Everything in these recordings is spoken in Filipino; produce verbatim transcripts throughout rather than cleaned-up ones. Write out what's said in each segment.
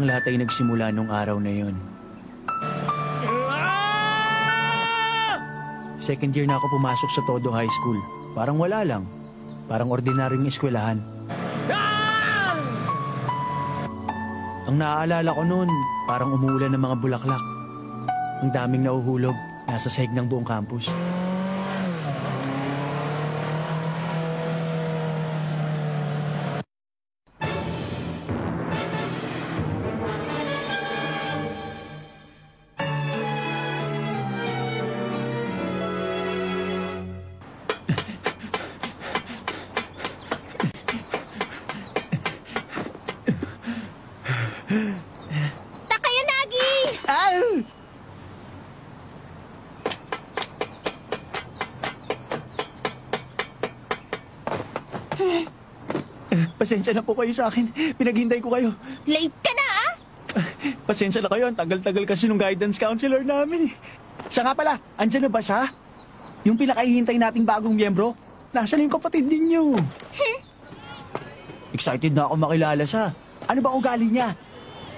ang lahat ay nagsimula nung araw na yun. Second year na ako pumasok sa Tōdō High School. Parang wala lang. Parang ordinaryong eskwelahan. Ang naaalala ko noon, parang umuulan ng mga bulaklak. Ang daming nauhulog, nasa sahig ng buong campus. Pasensya na po kayo sa akin. Pinaghintay ko kayo. Late ka na, ah! Pasensya na kayo. Ang tagal-tagal kasi nung guidance counselor namin. Siya nga pala, andyan na ba siya? Yung pinakahihintay nating bagong miyembro? Nasaan yung kapatid ninyo? Excited na ako makilala siya. Ano ba ugali niya?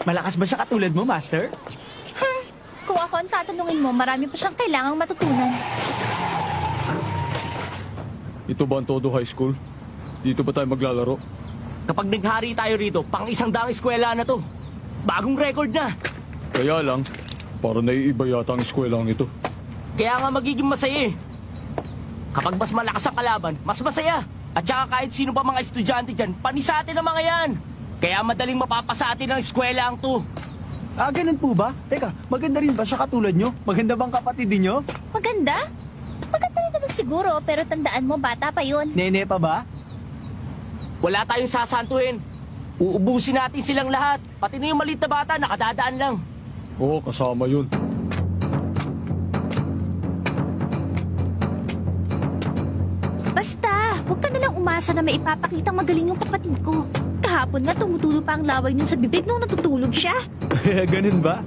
Malakas ba siya katulad mo, Master? Kung ako ang tatanungin mo, marami pa siyang kailangang matutunan. Ito ba ang Tōdō High School? Dito ba tayo maglalaro? Kapag naghari tayo rito, pang isang daang eskwela na to. Bagong record na. Kaya lang, para naiiba yata ang eskwela nito. Kaya nga magiging masaya eh. Kapag mas malakas ang kalaban, mas masaya. At saka kahit sino pa mga estudyante dyan, panisa atin ang mga yan. Kaya madaling mapapasa atin ang eskwela ang to. Ah, ganun po ba? Teka, maganda rin ba siya katulad nyo? Maganda bang kapatid niyo? Maganda? Maganda rin naman siguro, pero tandaan mo, bata pa yun. Nene pa ba? Wala tayong sasantuhin. Uubusin natin silang lahat. Pati na yung maliit na bata, nakadadaan lang. Oo, kasama yun. Basta, huwag ka nalang umasa na maipapakitang magaling yung kapatid ko. Kahapon na, tumutulo pa ang laway niya sa bibig nung natutulog siya. Ganun ba?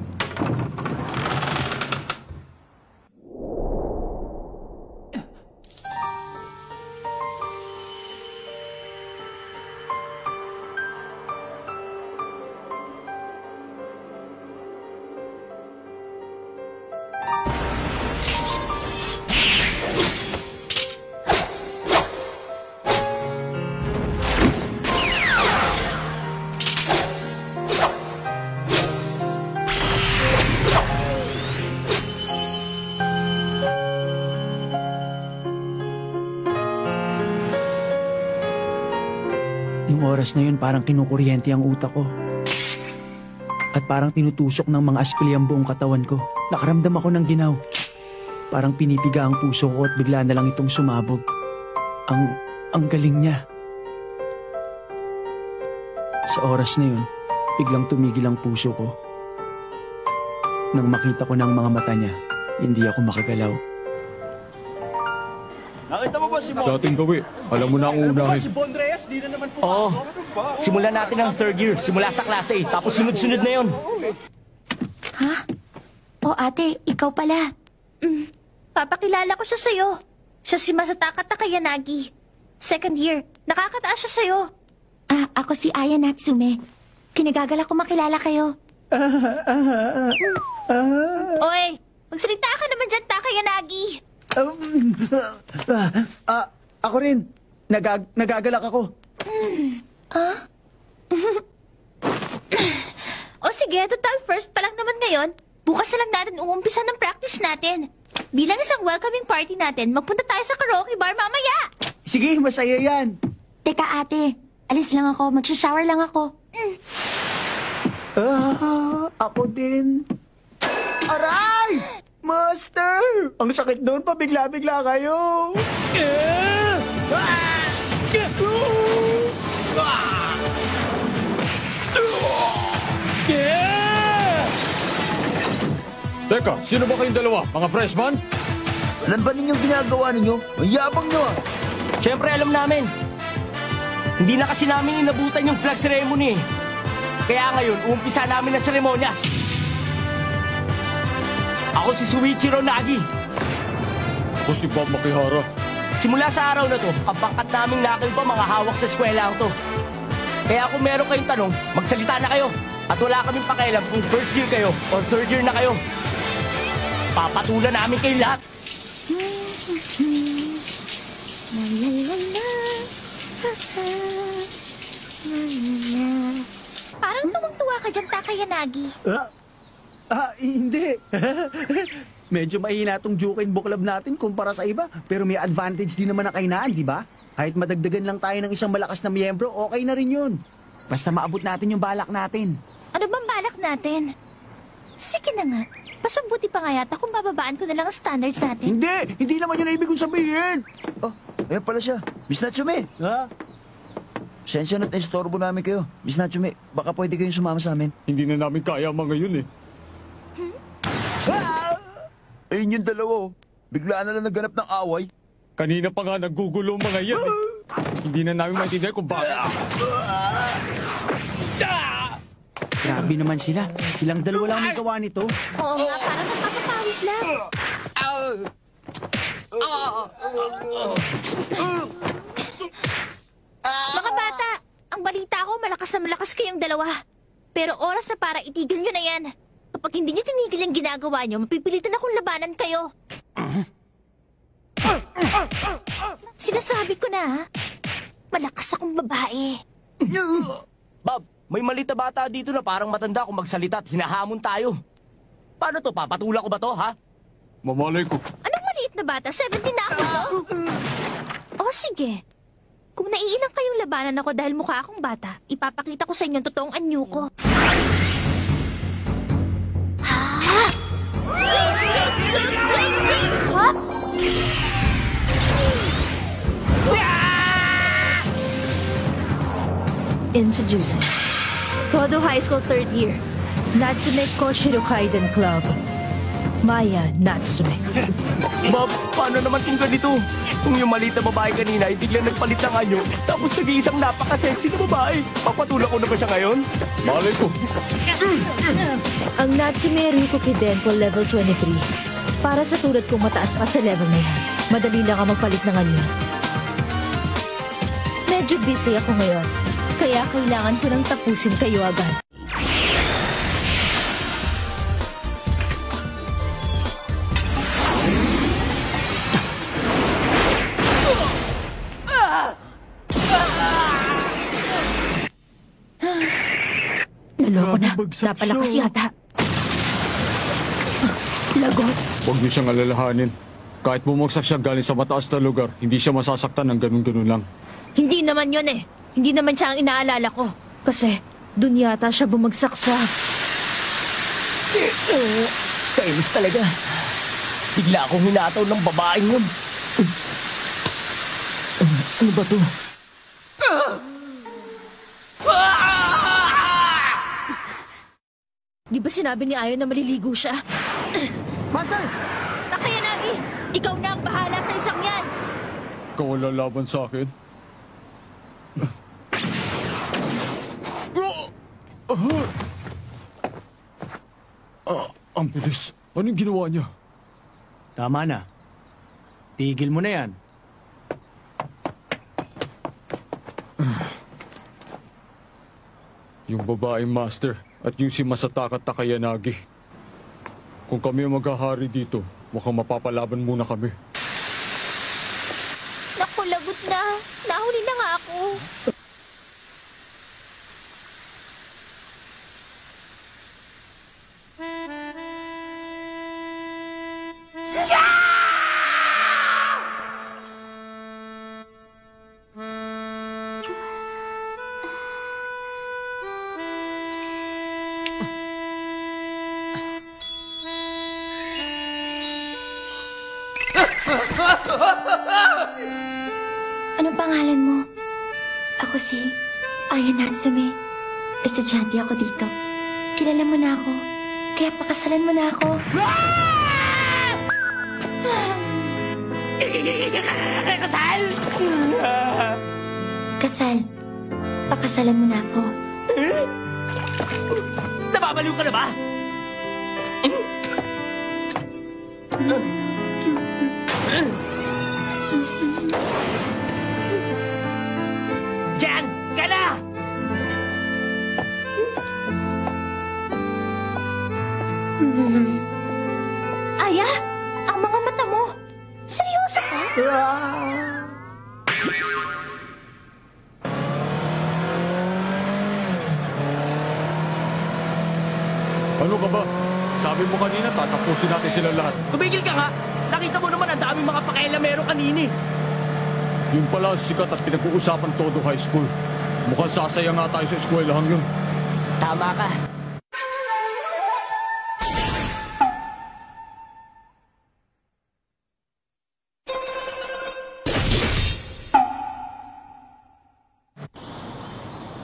Na yun, parang kinukuryente ang utak ko. At parang tinutusok ng mga aspili ang buong katawan ko. Nakaramdam ako ng ginaw. Parang pinipiga ang puso ko at bigla na lang itong sumabog. Ang, ang galing niya. Sa oras na yun, biglang tumigil ang puso ko. Nang makita ko ng mga mata niya, hindi ako makagalaw. Nakita mo ba si Bondres? Dating gawi, alam mo na ang unahin. Si Bondres, di na naman pumasok. Oo. Simulan natin ang third year. Simula sa klase eh. Tapos sunod-sunod na yun. Ha? O oh, ate, ikaw pala. Mm. Papakilala ko siya sa'yo. Siya si Masataka Takayanagi. Second year. Nakakataas siya sa'yo. Ah, ako si Aya Natsume. Kinagagala ko makilala kayo. Oy, magsalita ka naman dyan, Takayanagi. Um, uh, uh, ako rin. Nagag nagagalak ako. Hmm. Huh? O sige, total first pa lang naman ngayon. Bukas na lang natin uumpisa ng practice natin. Bilang isang welcoming party natin, magpunta tayo sa karaoke bar mamaya. Sige, masaya yan. Teka ate, alis lang ako. Magsha-shower lang ako. Mm. Uh, ako din. Aray! Master! Ang sakit doon, pabigla-bigla kayo! Teka, sino ba kayong dalawa? Mga freshman? Alam ba ninyong ginagawa ninyo? Ang yabang nyo ah! Siyempre alam namin! Hindi na kasi namin inabutan yung flag ceremony. Kaya ngayon, uumpisa namin ang seremonyas. Ako si Sōichirō Nagi. Ako si Bob Makihara. Simula sa araw na to, ang pangkat naming nakil pa mga hawak sa eskwela to. Kaya kung meron kayong tanong, magsalita na kayo. At wala kaming pakialam kung first year kayo or third year na kayo. Papatulan namin kayo lahat. Parang tumungtuwa ka dyan, Takayanagi. Ah, ah hindi. Medyo mahina itong Juken Club natin kumpara sa iba. Pero may advantage din naman ang kainaan, di ba? Kahit madagdagan lang tayo ng isang malakas na miyembro, okay na rin yun. Basta maabot natin yung balak natin. Ano bang balak natin? Sige na nga. Mas mabuti pa nga yata kung bababaan ko na lang ang standards natin. Hindi! Hindi naman yun ang ibig kong sabihin! Oh, ayan pala siya. Miss Natsume! Ha? Sensya na't estorbo namin kayo. Miss Natsume, baka pwede kayong sumama sa amin. Hindi na namin kaya mga yun eh. Hmm? Ah! Ayun yung dalawa. Biglaan na lang nagganap ng away. Kanina pa nga nagugulo mga yan eh. Hindi na namin maintindihan kung bakit. Grabe naman sila. Silang dalawa lang may gawa nito. Oo nga, parang napapapawis lang. Mga bata, ang balita ko, malakas na malakas kayong dalawa. Pero oras na para itigil nyo na yan. Kapag hindi nyo tinigil ang ginagawa nyo, mapipilitan akong labanan kayo. Sinasabi ko na, ha? Malakas akong babae. Bob, may malita bata dito na parang matanda kung magsalita at hinahamon tayo. Paano to? Papatula ko ba to, ha? Mamalay ko. Anong maliit na bata? seventeen na ako, no? O, sige. Kung naiilang kayong labanan ako dahil mukha akong bata, ipapakita ko sa inyo ang totoong anyo ko. Ha? Ha? Introducing Tōdō High School third year, Natsume Koshiro Kaiden Club, Maya Natsume. Bob, paano naman kung ganito? Kung yung maliit na babae kanina ay biglang nagpalit ng anyo, tapos nag-iisang napaka-sexy na babae, papatulak ko na ba siya ngayon? Malay ko. Ang Natsume Rico Kidenpo level twenty-three. Para sa tulad kong mataas pa sa level na yan, madali lang ka magpalit ng anyo. Medyo busy ako ngayon, kaya kailangan ko nang tapusin kayo agad. Naloko na. Napalakas yata. Lagot. Huwag niyo siyang alalahanin. Kahit bumagsak siya galing sa mataas na lugar, hindi siya masasaktan ng ganun-ganun lang. Hindi naman yun eh. Hindi naman siya ang inaalala ko. Kasi dun yata siya bumagsak sa... Uh, Kainis talaga. Bigla akong hinataw ng babaeng yun. Uh, uh, ano ba to? Uh! Ah! Di ba sinabi ni Ayo na maliligo siya? Master! Takayanagi! Ikaw na ang bahala sa isang yan! Ikaw ang lalaban sa akin? Ah, ang bilis. Anong ginawa niya? Tama na. Tigil mo na yan. Yung babaeng master at yung si Masataka Takayanagi. Kung kami ang maghahari dito, mukhang mapapalaban muna kami. Naku, lagot na. Nahuli na nga ako. Anong pangalan mo? Ako si Aya Natsume. Estudyante ako dito. Kilala mo na ako, kaya pakasalan mo na ako. Kasal! Kasal, pakasalan mo na ako. Nababaliw ka na ba? Diyan ka na! Ano ka ba? Sabi mo kanina, tatapusin natin sila lahat. Tumigil ka nga! Nakita mo naman ang daming mga pakailamero kanini. Yung pala sikat at pinag-uusapan Tōdō High School. Mukhang sasaya nga tayo sa eskwelahan yun. Tama ka.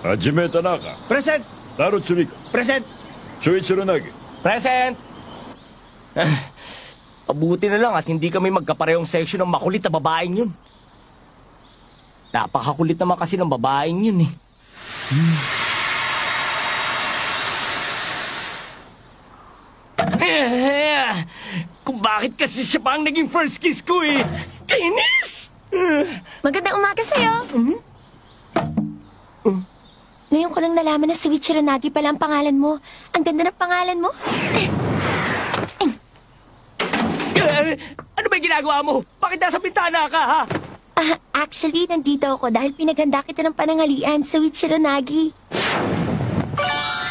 Hajime Tanaka. Present! Taro Tsurika. Present! Sōichirō Nagi. Present! Ah, mabuti na lang at hindi kami magkaparehong section ng makulit na babaeng yun. Napakakulit naman kasi ng babaeng yun eh. Hmm. Kung bakit kasi siya pa ang naging first kiss ko eh. Kainis! Magandang umaga sa'yo. Mm-hmm. uh. Ngayon ko lang nalaman na si Wichiru Nagi pala ang pangalan mo. Ang ganda ng pangalan mo. Uh, ano ba ginagawa mo? Bakit nasa bintana ka ha? Uh, actually, nandito ako dahil pinaghanda kita ng panangalian sa Wichiru Nagi.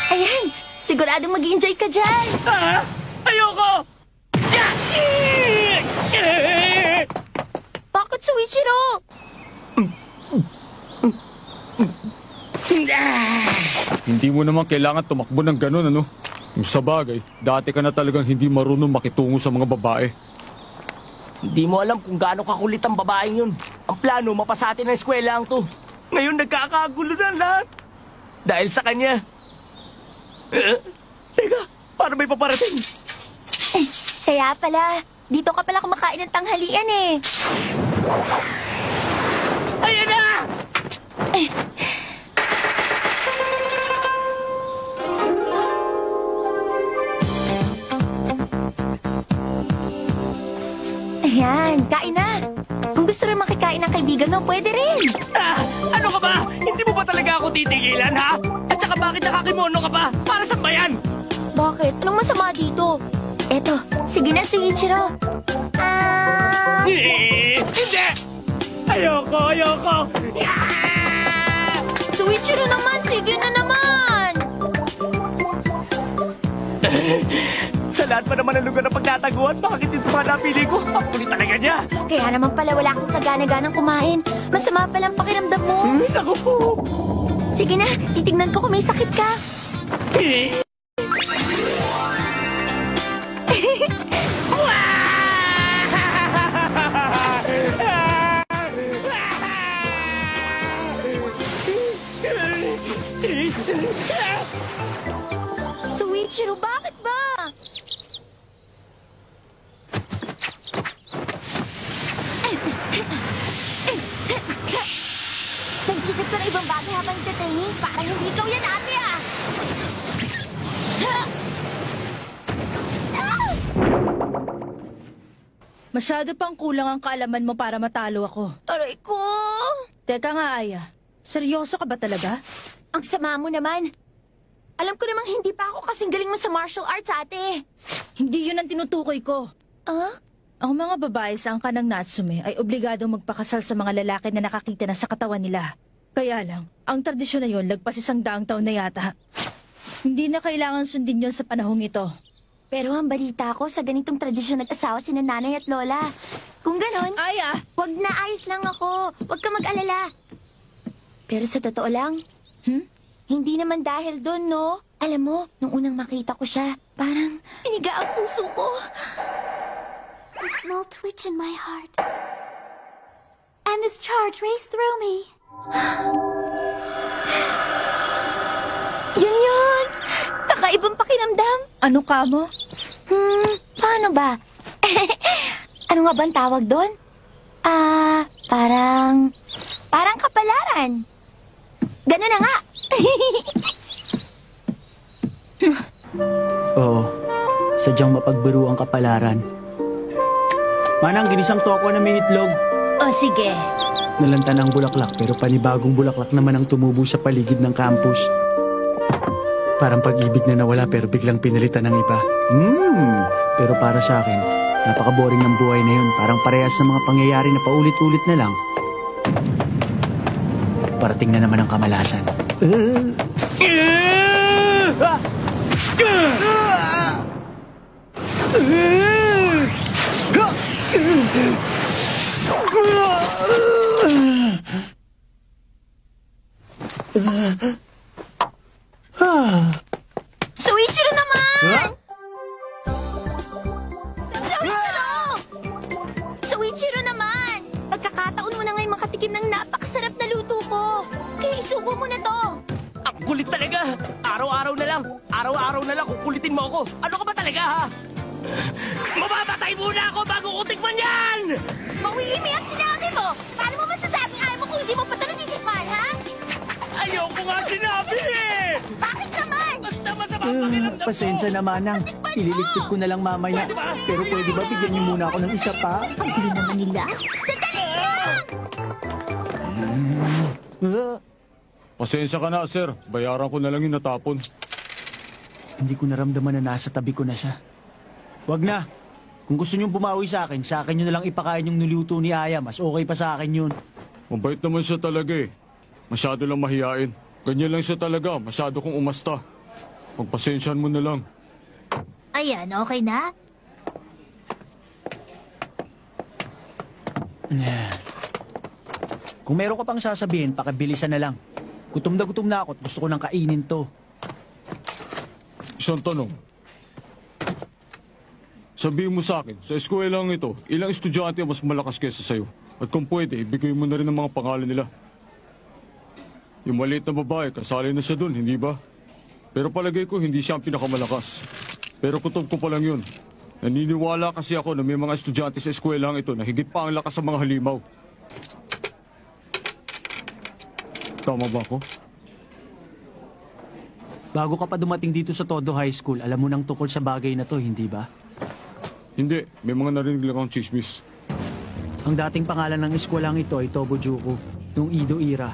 Ayan! Siguradong mag-i-enjoy ka dyan! Ah! Ayoko! Jackie! Bakit sa Wichiru? Hindi mo naman kailangan tumakbo ng ganun, ano? Yung sa bagay, dati ka na talagang hindi marunong makitungo sa mga babae. Hindi mo alam kung gaano kakulit ang babaeng yun. Ang plano, mapasatin ang eskwela ang to. Ngayon, nagkakagulo na lahat. Dahil sa kanya. Uh, teka, para may paparating? Eh, kaya pala, dito ka pala kumakain ng tanghalian eh. Ayan na! Eh. Ayan, kain na. Kung gusto rin makikain ng kaibigan mo, pwede rin. Ah, ano ka ba? Hindi mo ba talaga ako titigilan, ha? At saka bakit nakakimono ka pa? Para saan ba yan? Bakit? Anong masama dito? Eto, sige na, Sōichirō. Ah... Eh, hindi! Ayoko, ayoko! Yeah! Sōichirō naman, sige na naman! Sa lahat pa naman ang lugar na pagtataguan, bakit ito pa napili ko? Ang kulit talaga niya! Kaya naman pala wala akong kagana-ganang kumain. Masama palang pakiramdam mo. Hmm, naku po! Sige na, titignan ko kung may sakit ka. Sōichirō, bakit ba? Nag-isip ko na ibang bagay habang detaining. Parang hindi ikaw yan, ate, ah! Masyado pang kulang ang kaalaman mo para matalo ako. Aray ko! Teka nga, Aya. Seryoso ka ba talaga? Ang sama mo naman. Alam ko namang hindi pa ako kasing galing mo sa martial arts, ate. Hindi yun ang tinutukoy ko. Ah? Huh? Ang mga babae sa angka ng Natsume ay obligadong magpakasal sa mga lalaki na nakakita na sa katawan nila. Kaya lang, ang tradisyon na yun lagpas isang daang taon na yata. Hindi na kailangan sundin yun sa panahong ito. Pero ang balita ko sa ganitong tradisyon nag-asawa sina nanay at lola. Kung ganon, Aya! Wag na, ayos lang ako. Wag ka mag-alala. Pero sa totoo lang, hmm? Hindi naman dahil doon, no? Alam mo, nung unang makita ko siya, parang iniga ang puso ko. A small twitch in my heart. And this charge raced through me. Yun yun! Kakaibang pakiramdam. Ano ka mo? Hmm, paano ba? Ano nga bang tawag doon? Ah, uh, parang... Parang kapalaran. Ganun na nga. Oo, sadyang mapagbiro ang kapalaran. Manang, ginisang toko na may itlog. O, sige. Nalanta ng bulaklak, pero panibagong bulaklak naman ang tumubo sa paligid ng campus. Parang pag-ibig na nawala, pero biglang pinalitan ng iba. Hmm, pero para sa akin, Napaka-boring ng buhay na yun. Parang parehas ng mga pangyayari na paulit-ulit na lang. Parating na naman ang kamalasan. Sōichirō naman! Huh? Sōichirō! Sōichirō naman! Pagkakataon mo na ngayong makatikim ng napakasarap na luto ko. Kaya isubo mo na to. Ang kulit talaga! Araw-araw na lang! Araw-araw na lang kukulitin mo ako! Ano ka ba talaga, ha? Mamamatay muna ako bago ko tikman yan! Mauiimi ang sinabi mo! Paano mo masasabing ayaw mo kung hindi mo pa talaga titikman, ha? Ayaw ko nga sinabi, eh! Bakit naman? Basta masama ang pakiramdam ko! Pasensya na, Manang. Ililigpit ko na lang mamaya. Pwede ba? Pero pwede ba bigyan niyo muna ako ng isa pa? Ang bilin naman nila? Sandali lang! Pasensya ka na, sir. Bayaran ko na lang yung natapon. Hindi ko naramdaman na nasa tabi ko na siya. Wag na. Kung gusto niyong bumawi sa akin, sa akin nyo na lang ipakain yung niluto ni Aya. Mas okay pa sa akin yun. Mabait naman siya talaga eh. Masyado lang mahiyain. Ganyan lang siya talaga. Masyado kong umasta. Pagpasensyahan mo na lang. Ayan, okay na? Kung meron ko pang sasabihin, pakibilisan na lang. Gutom na gutom na ako at gusto ko nang kainin to. Isang tanong. Sabihin mo sa akin, sa eskwelang ito, ilang estudyante ang mas malakas kaysa sa'yo? At kung pwede, ibigay mo na rin ang mga pangalan nila. Yung maliit na babae, kasali na siya dun, hindi ba? Pero palagay ko, hindi siya ang pinakamalakas. Pero kutob ko pa lang yun. Naniniwala kasi ako na may mga estudyante sa eskwelang ito na higit pa ang lakas sa mga halimaw. Tama ba ako? Bago ka pa dumating dito sa Tōdō High School, alam mo nang tukol sa bagay na to, hindi ba? Hindi. May mga narinig lang akong chismis. Ang dating pangalan ng eskwelang ito ay Tōbō Juku, noong Edo era.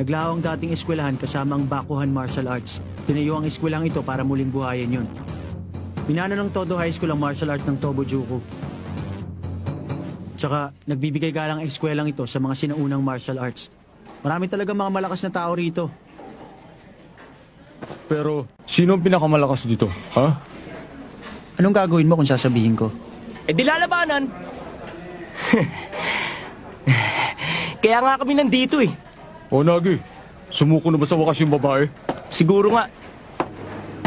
Naglaho ang dating eskwelahan kasama ang Bakuhan Martial Arts. Tinayo ang eskwelang ito para muling buhayin yun. Pinano ng Tōdō High School ang martial arts ng Tōbō Juku. Tsaka, nagbibigay galang ang eskwelang ito sa mga sinaunang martial arts. Marami talaga mga malakas na tao rito. Pero, sino ang pinakamalakas dito, ha? Anong gagawin mo kung sasabihin ko? Eh, di lalabanan! Kaya nga kami nandito, eh. O, Nagi, sumuko na ba sa wakas yung babae? Siguro nga.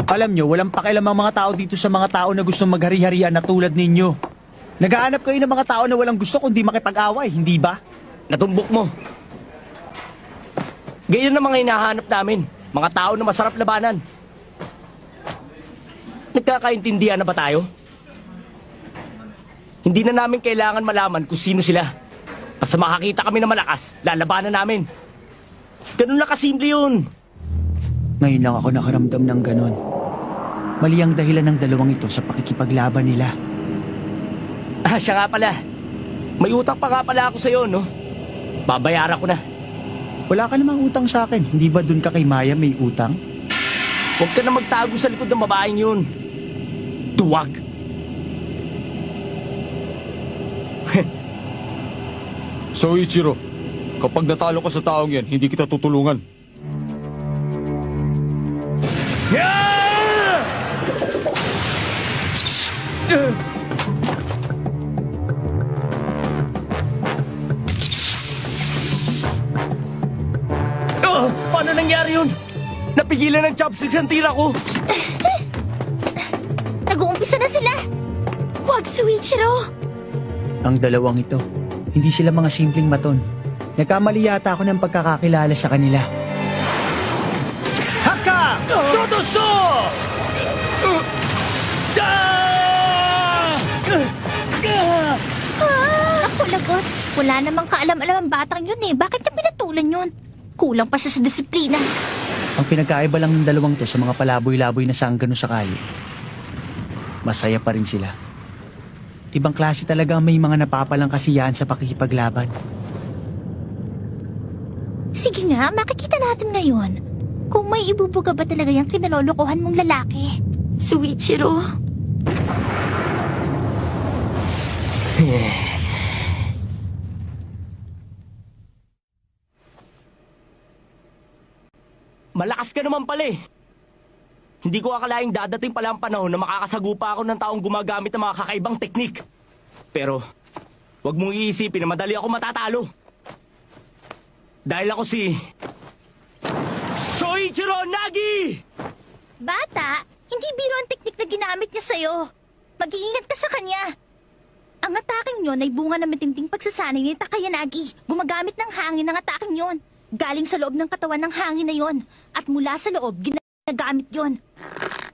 Alam nyo, walang pakialam ang mga tao dito sa mga tao na gusto maghari-harian na tulad ninyo. Nagaanap kayo ng mga tao na walang gusto kundi makipag-away, hindi ba? Natumbok mo. Ganyan ang mga hinahanap namin. Mga tao na masarap labanan. Nagkakaintindihan na ba tayo? Hindi na namin kailangan malaman kung sino sila. Basta makakita kami na malakas, lalabanan namin. Ganun lang kasimple yun. Ngayon lang ako nakaramdam ng ganun. Mali ang dahilan ng dalawang ito sa pakikipaglaban nila. Ah, siya nga pala. May utang pa nga pala ako sa'yo, no? Babayaran ko na. Wala ka namang utang sa akin. Hindi ba dun ka kay Maya may utang? Huwag ka na magtago sa likod ng babaeng yun. Duwag. Sōichirō, kapag natalo ka sa taong yan, hindi kita tutulungan. Yeah! Uh! Paano nangyari yun? Napigilan ng chopsticks ang tira ko. Nag-uumpisa na sila. Huwag, Sōichirō. Ang dalawang ito, hindi sila mga simpleng maton. Nagkamali yata ako ng pagkakakilala sa kanila. Haka! Sotoso! Nakulagot. Wala namang kaalam-alam ang batang yun eh. Bakit niya pinatulan yun? Kulang pa siya sa disiplina. Ang pinagkaiba lang ng dalawang to sa mga palaboy-laboy na sanggano sa kalye. Masaya pa rin sila. Ibang klase talaga may mga napapalang kasiyahan sa pakikipaglaban. Sige nga, makikita natin ngayon. Kung may ibubuga ba talaga yung kinalolokohan mong lalaki. Sōichirō. Malakas ka naman pala eh. Hindi ko akalaing dadating pala ang panahon na makakasagupa ako ng taong gumagamit ng mga kakaibang teknik. Pero, wag mong iisipin na madali ako matatalo. Dahil ako si... Sōichirō Nagi! Bata, hindi biro ang teknik na ginamit niya sa'yo. Mag-iingat ka sa kanya. Ang ataking yon ay bunga ng matinding pagsasanay ni Takayanagi. Gumagamit ng hangin ang ataking yon. Galing sa loob ng katawan ng hangin na yon. At mula sa loob, ginagamit yon.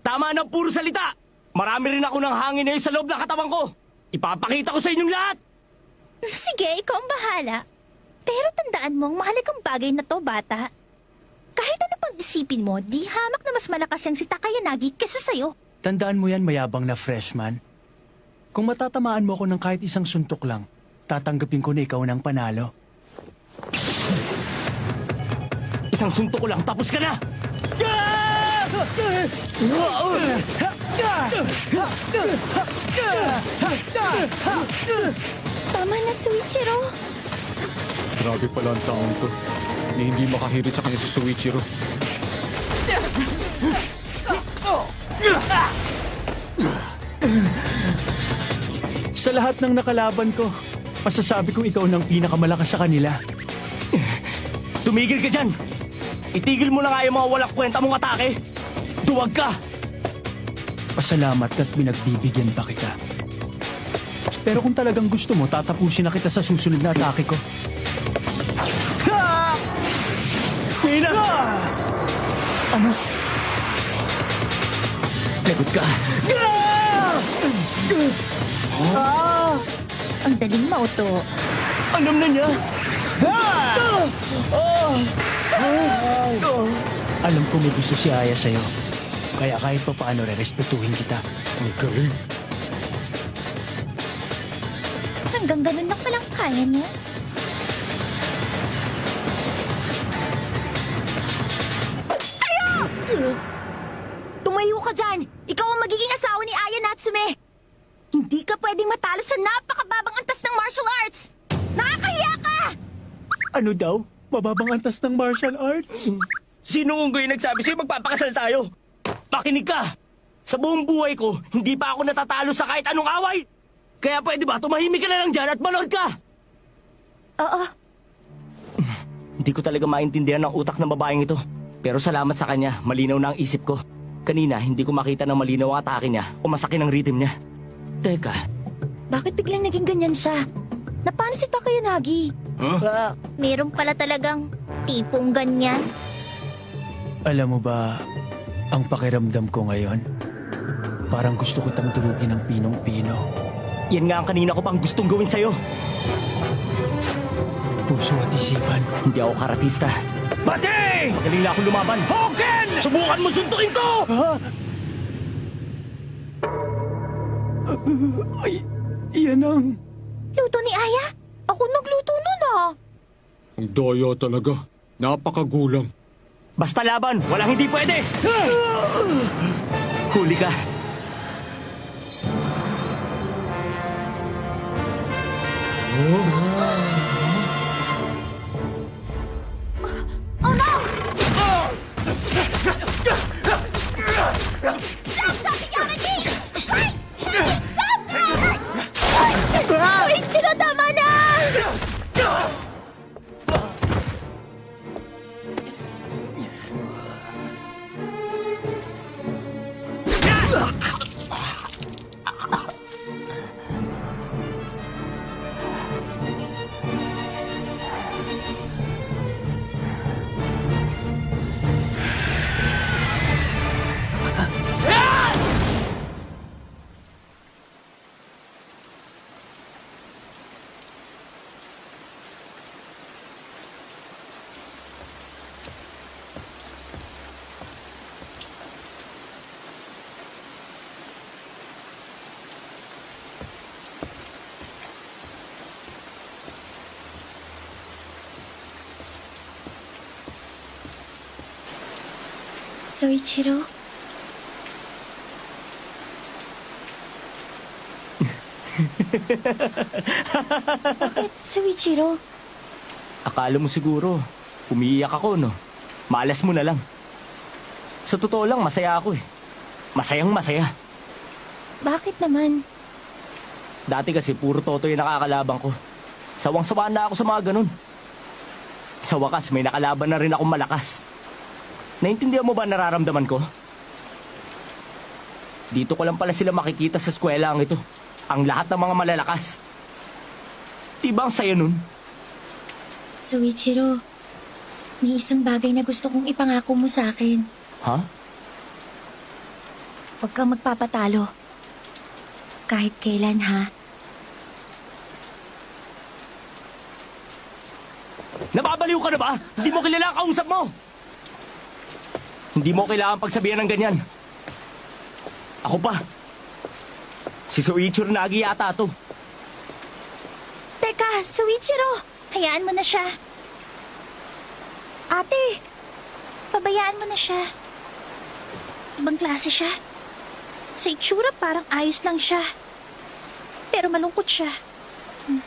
Tama ng puro salita! Marami rin ako ng hangin na sa loob ng katawan ko. Ipapakita ko sa inyong lahat! Sige, ikaw ang bahala. Pero tandaan mo ang mahalagang bagay na to, bata. Kahit ano pang isipin mo, di hamak na mas malakas yang si Takayanagi kaysa sa'yo. Tandaan mo yan, mayabang na freshman. Kung matatamaan mo ako ng kahit isang suntok lang, tatanggapin ko na ikaw ng panalo. Isang suntok ko lang, tapos ka na! Tama na, Sōichirō. Grabe pala ang taong to. Na hindi makahirit sa kanya si Sōichirō. Sa lahat ng nakalaban ko, masasabi kong ikaw ng pinakamalakas sa kanila. Tumigil ka dyan! Itigil mo na nga yung mga walang kwenta mong atake! Duwag ka! Pasalamat at pinagbibigyan pa kita. Pero kung talagang gusto mo, tatapusin na kita sa susunod na atake ko. Pina! Ano? Lagot ka! Huh? Ah! Ang daling mauto. Alam na niya! Ah! Ah! Ah! Ah! Alam ko may gusto si Aya sa'yo. Kaya kahit pa paano, re-respetuhin kita. Ang galing. Hanggang ganun lang palang kaya niya. Tumayo ka dyan! Ikaw ang magiging asawa ni Aya Natsume! Hindi ka pwedeng matalo sa napakababang antas ng martial arts! Nakakahiya ka! Ano daw? Mababang antas ng martial arts? Sino ang gawin nagsabi sa'yo magpapakasal tayo? Pakinig ka! Sa buong buhay ko, hindi pa ako natatalo sa kahit anong away! Kaya pwede ba tumahimik ka na lang dyan at manood ka? Oo. Hindi ko talaga maintindihan ang utak ng babaeng ito. Pero salamat sa kanya, malinaw na ang isip ko. Kanina, hindi ko makita ng malinaw ang atake niya o masakin ang rhythm niya. Teka. Bakit biglang naging ganyan siya? Napano si Takayanagi? Huh? Meron pala talagang tipong ganyan. Alam mo ba, ang pakiramdam ko ngayon, parang gusto kitang durugin ng pinong-pino. Yan nga ang kanina ko pang gustong gawin sa'yo. Puso at isipan. Hindi ako karatista. Bate! Magaling na akong lumaban. Hoken! Subukan mo suntukin ko! Ah! Uh, ay, yan ang... Luto ni Aya? Ako nagluto nun ah. Ang daya talaga. Napakagulang. Basta laban, walang hindi pwede! Huli ka. Oh. Oh no! Stop talking out of me! Wait! Stop! Wait! Sino tama na! Sōichirō? Bakit, Sōichirō? Akala mo siguro, umiiyak ako, no? Malas mo na lang. Sa totoo lang, masaya ako eh. Masayang masaya. Bakit naman? Dati kasi puro toto yung nakakalabang ko. Sawang-sawaan na ako sa mga ganun. Sa wakas, may nakalaban na rin akong malakas. Naintindihan mo ba nararamdaman ko? Dito ko lang pala sila makikita sa eskwela ang ito. Ang lahat ng mga malalakas. Diba ang saya nun? Sōichirō, may isang bagay na gusto kong ipangako mo sa akin. Ha? Huh? Huwag kang magpapatalo. Kahit kailan, ha? Nababaliw ka na ba? Hindi mo kilala ang kausap mo! Hindi mo kailangan pagsabihan ng ganyan. Ako pa. Si Sōichirō Nagi yata to. Teka, Sōichirō! Hayaan mo na siya. Ate! Pabayaan mo na siya. Ibang klase siya. Sa itsura parang ayos lang siya. Pero malungkot siya. Hmm.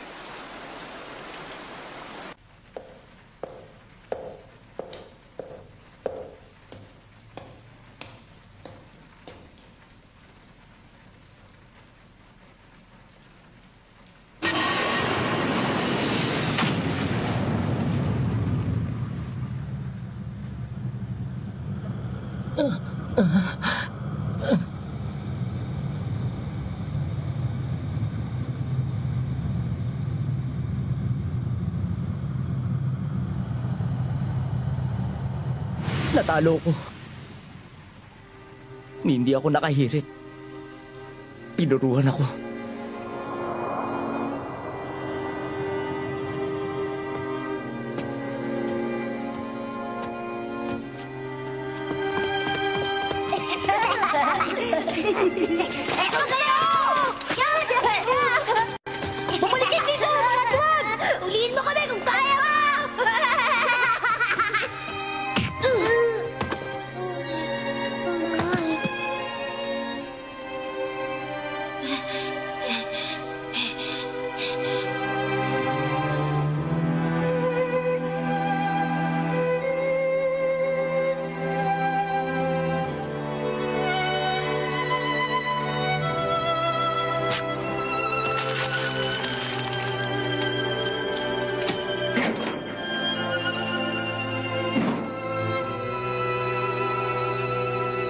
Natalo ko. Hindi ako nakahirit. Pinuruhan ako.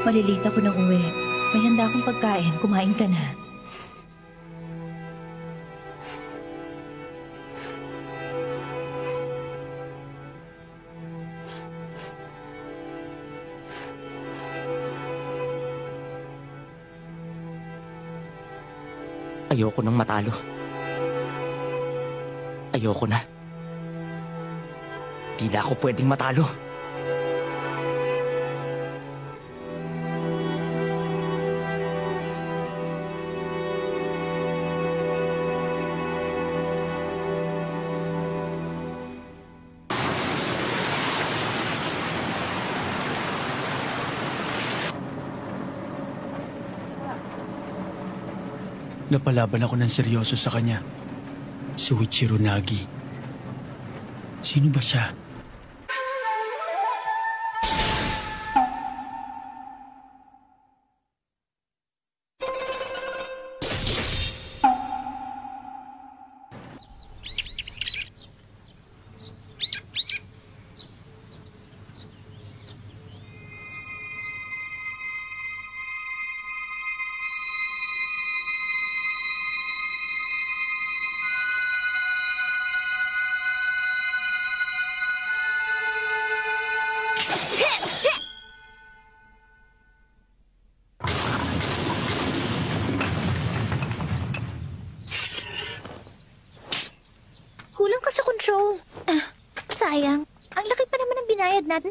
Malilita ko na uwi. May handa akong pagkain. Kumain ka na. Ayoko nang matalo. Ayoko na. Di na ako pwedeng matalo. Napalaban ako ng seryoso sa kanya. Sōichirō Nagi. Sino ba siya?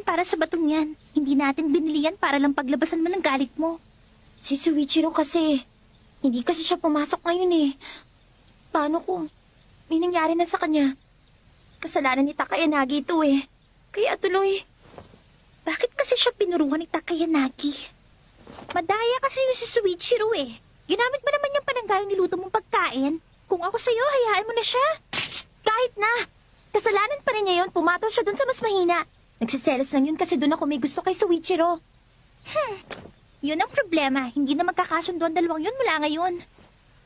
Para sa batong yan. Hindi natin binili yan para lang paglabasan mo ng galit mo. Si Sōichirō kasi. Hindi kasi siya pumasok ngayon eh. Paano kung may nangyari na sa kanya? Kasalanan ni Takayanagi ito eh. Kaya tuloy. Bakit kasi siya pinuruhan ni Takayanagi? Madaya kasi yung si Sōichirō eh. Ginamit mo naman yung pananggayang niluto mong pagkain. Kung ako sa'yo, hayaan mo na siya. Kahit na. Kasalanan pa rin niya yun. Pumatol siya dun sa mas mahina. Nagsiselos lang yun kasi dun ako may gusto kay Sōichirō. Hmm. Yun ang problema. Hindi na magkakasundo ang dalawang yun mula ngayon.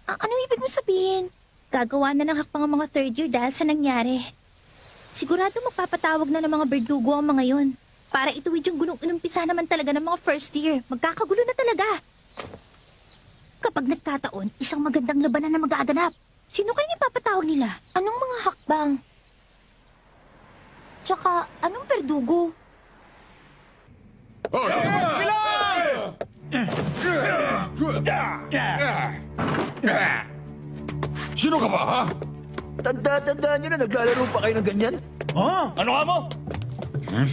A- anong ibig mo sabihin? Gagawa na ng hakbang ang mga third year dahil sa nangyari. Sigurado magpapatawag na ng mga berdugo ang mga yun. Para ituwid yung gulong inumpisa naman talaga ng mga first year. Magkakagulo na talaga. Kapag nagkataon, isang magandang labanan na magaganap. Sino kayong ipapatawag nila? Anong mga hakbang? Tsaka, anong berdugo? Oh, no! Sino ka ba, ha? Tanda-tandaan nyo na naglalaro pa kayo ng ganyan? Oh, ano ka mo? Hmm?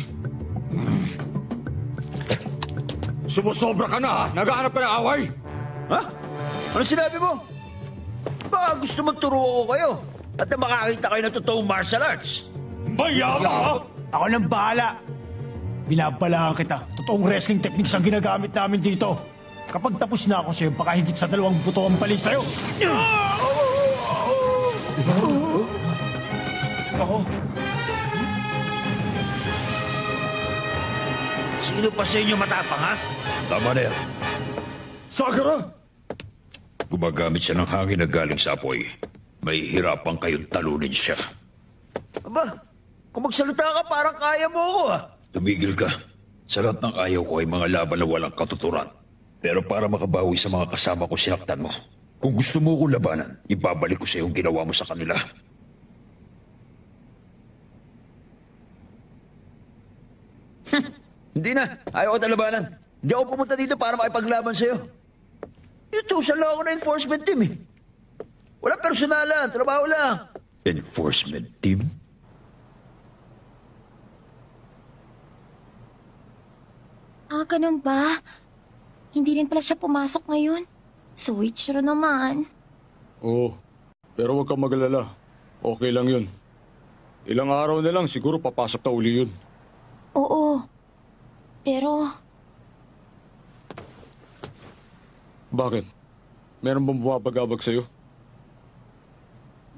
Sumusobra ka na, ha? Nagahanap ka ng away? Ha? Ano sinabi mo? Baka gusto magturo ako kayo at na makakita kayo ng totoong martial arts. Bayama, ha? Ako nang bahala. Binabalaan kita. Totoong wrestling techniques ang ginagamit namin dito. Kapag tapos na ako sa'yo, baka higit sa dalawang buto ang bali sa'yo. Ako? Sino pa sa inyo matapang, ha? Tama na yan. Sakura! Gumagamit siya ng hangin na galing sa apoy. May hirapan kayong talunin siya. Aba, kung magsalita ka, parang kaya mo ako, ha? Tumigil ka. Sa lahat ng ayaw ko ay mga laban na walang katuturan. Pero para makabawi sa mga kasama ko sinaktan mo. Kung gusto mo ko labanan, ibabalik ko sa iyong ginawa mo sa kanila. Hindi na. Ayaw ko talabanan. Hindi ako pumunta dito para makipaglaban sa'yo. Inutusan lang ako na enforcement team eh. Walang personalan. Trabaho lang. Enforcement team? Ah, ganun ba? Hindi rin pala siya pumasok ngayon. Sōichirō naman. Oo. Pero huwag kang magalala. Okay lang yun. Ilang araw na lang siguro papasok na uli yun. Oo. Pero... Bakit? Meron bang bumabagabag sa'yo?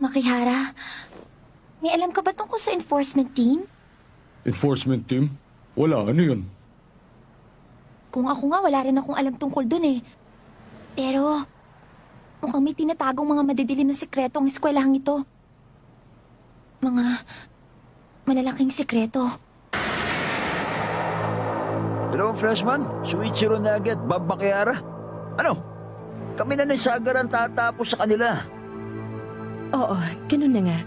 Makihara, may alam ka ba tungkol sa enforcement team? Enforcement team? Wala. Ano yun? Kung ako nga, wala rin akong alam tungkol dun eh. Pero... mukhang may tinatagong mga madidilim na sekreto ang eskwelahang ito. Mga... malalaking sekreto. Hello, freshman. Sōichirō Nagi at Bob Makihara. Ano? Kami na ng Sagara ang tatapos sa kanila. Oo, ganun na nga.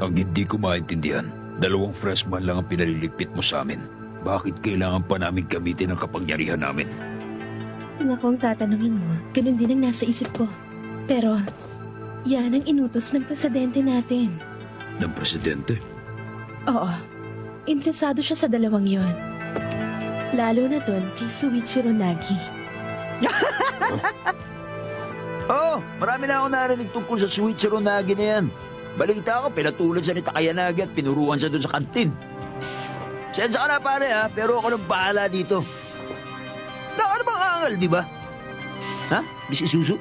Ang hindi ko maintindihan, dalawang freshman lang ang pinaliligpit mo sa amin. Bakit kailangan pa namin gamitin ang kapangyarihan namin? Kung akong tatanungin mo, ganun din ang nasa isip ko. Pero, yan ang inutos ng presidente natin. Ng presidente? Oo. Interesado siya sa dalawang yon. Lalo na doon kay Sōichirō Nagi. Oo, oh, marami na ako narinig tungkol sa Sōichirō Nagi na yan. Balita ako, pinatulan siya ni Takayanagi at pinuruan siya doon sa kantin. Sensa ka na pare ha, pero ako nang bahala dito. Naka ano bang angal, di ba? Ha? Miss Isuzu?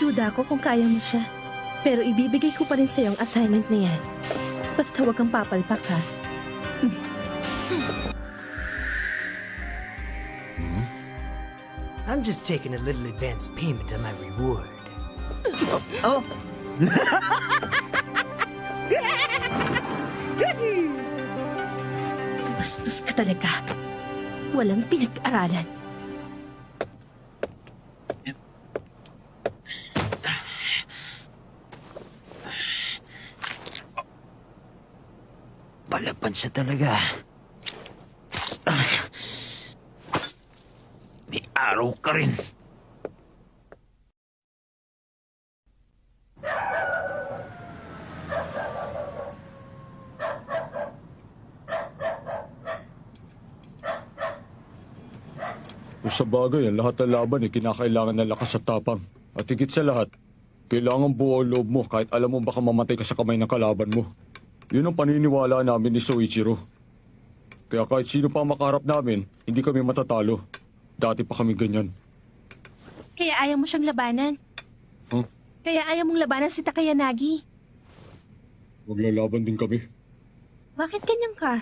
Duda ko kung kaya mo siya. Pero ibibigay ko pa rin sa'yo ang assignment na yan. Basta huwag kang papalpak ha. I'm just taking a little advance payment on my reward. Oh! Bastos ka talaga. Walang pinag-aralan. Palaban siya talaga. Araw ka rin. Sa bagay, ang lahat ng laban ay kinakailangan ng lakas at tapang. At higit sa lahat, kailangan buo ang loob mo kahit alam mo baka mamatay ka sa kamay ng kalaban mo. Yun ang paniniwala namin ni Sōichirō. Kaya kahit sino pa makaharap namin, hindi kami matatalo. Dati pa kami ganyan. Kaya ayaw mo siyang labanan. Huh? Kaya ayaw mong labanan si Takayanagi. Maglalaban din kami. Bakit ganyan ka?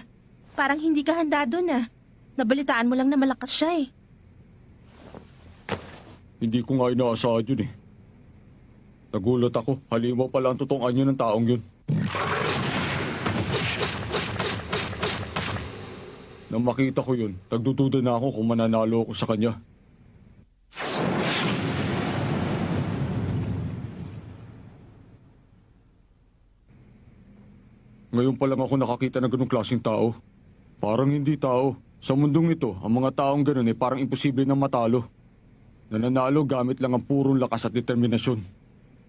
Parang hindi ka handa doon ah. Nabalitaan mo lang na malakas siya eh. Hindi ko nga inaasahan yun eh. Nagulat ako. Halimaw pala ang totoong anyo ng taong yun. Nang makita ko yun, nagdududa na ako kung mananalo ako sa kanya. Ngayon pa lang ako nakakita ng ganung klaseng tao. Parang hindi tao. Sa mundong ito, ang mga taong ganun ay parang imposible na matalo. Nananalo gamit lang ang purong lakas at determinasyon.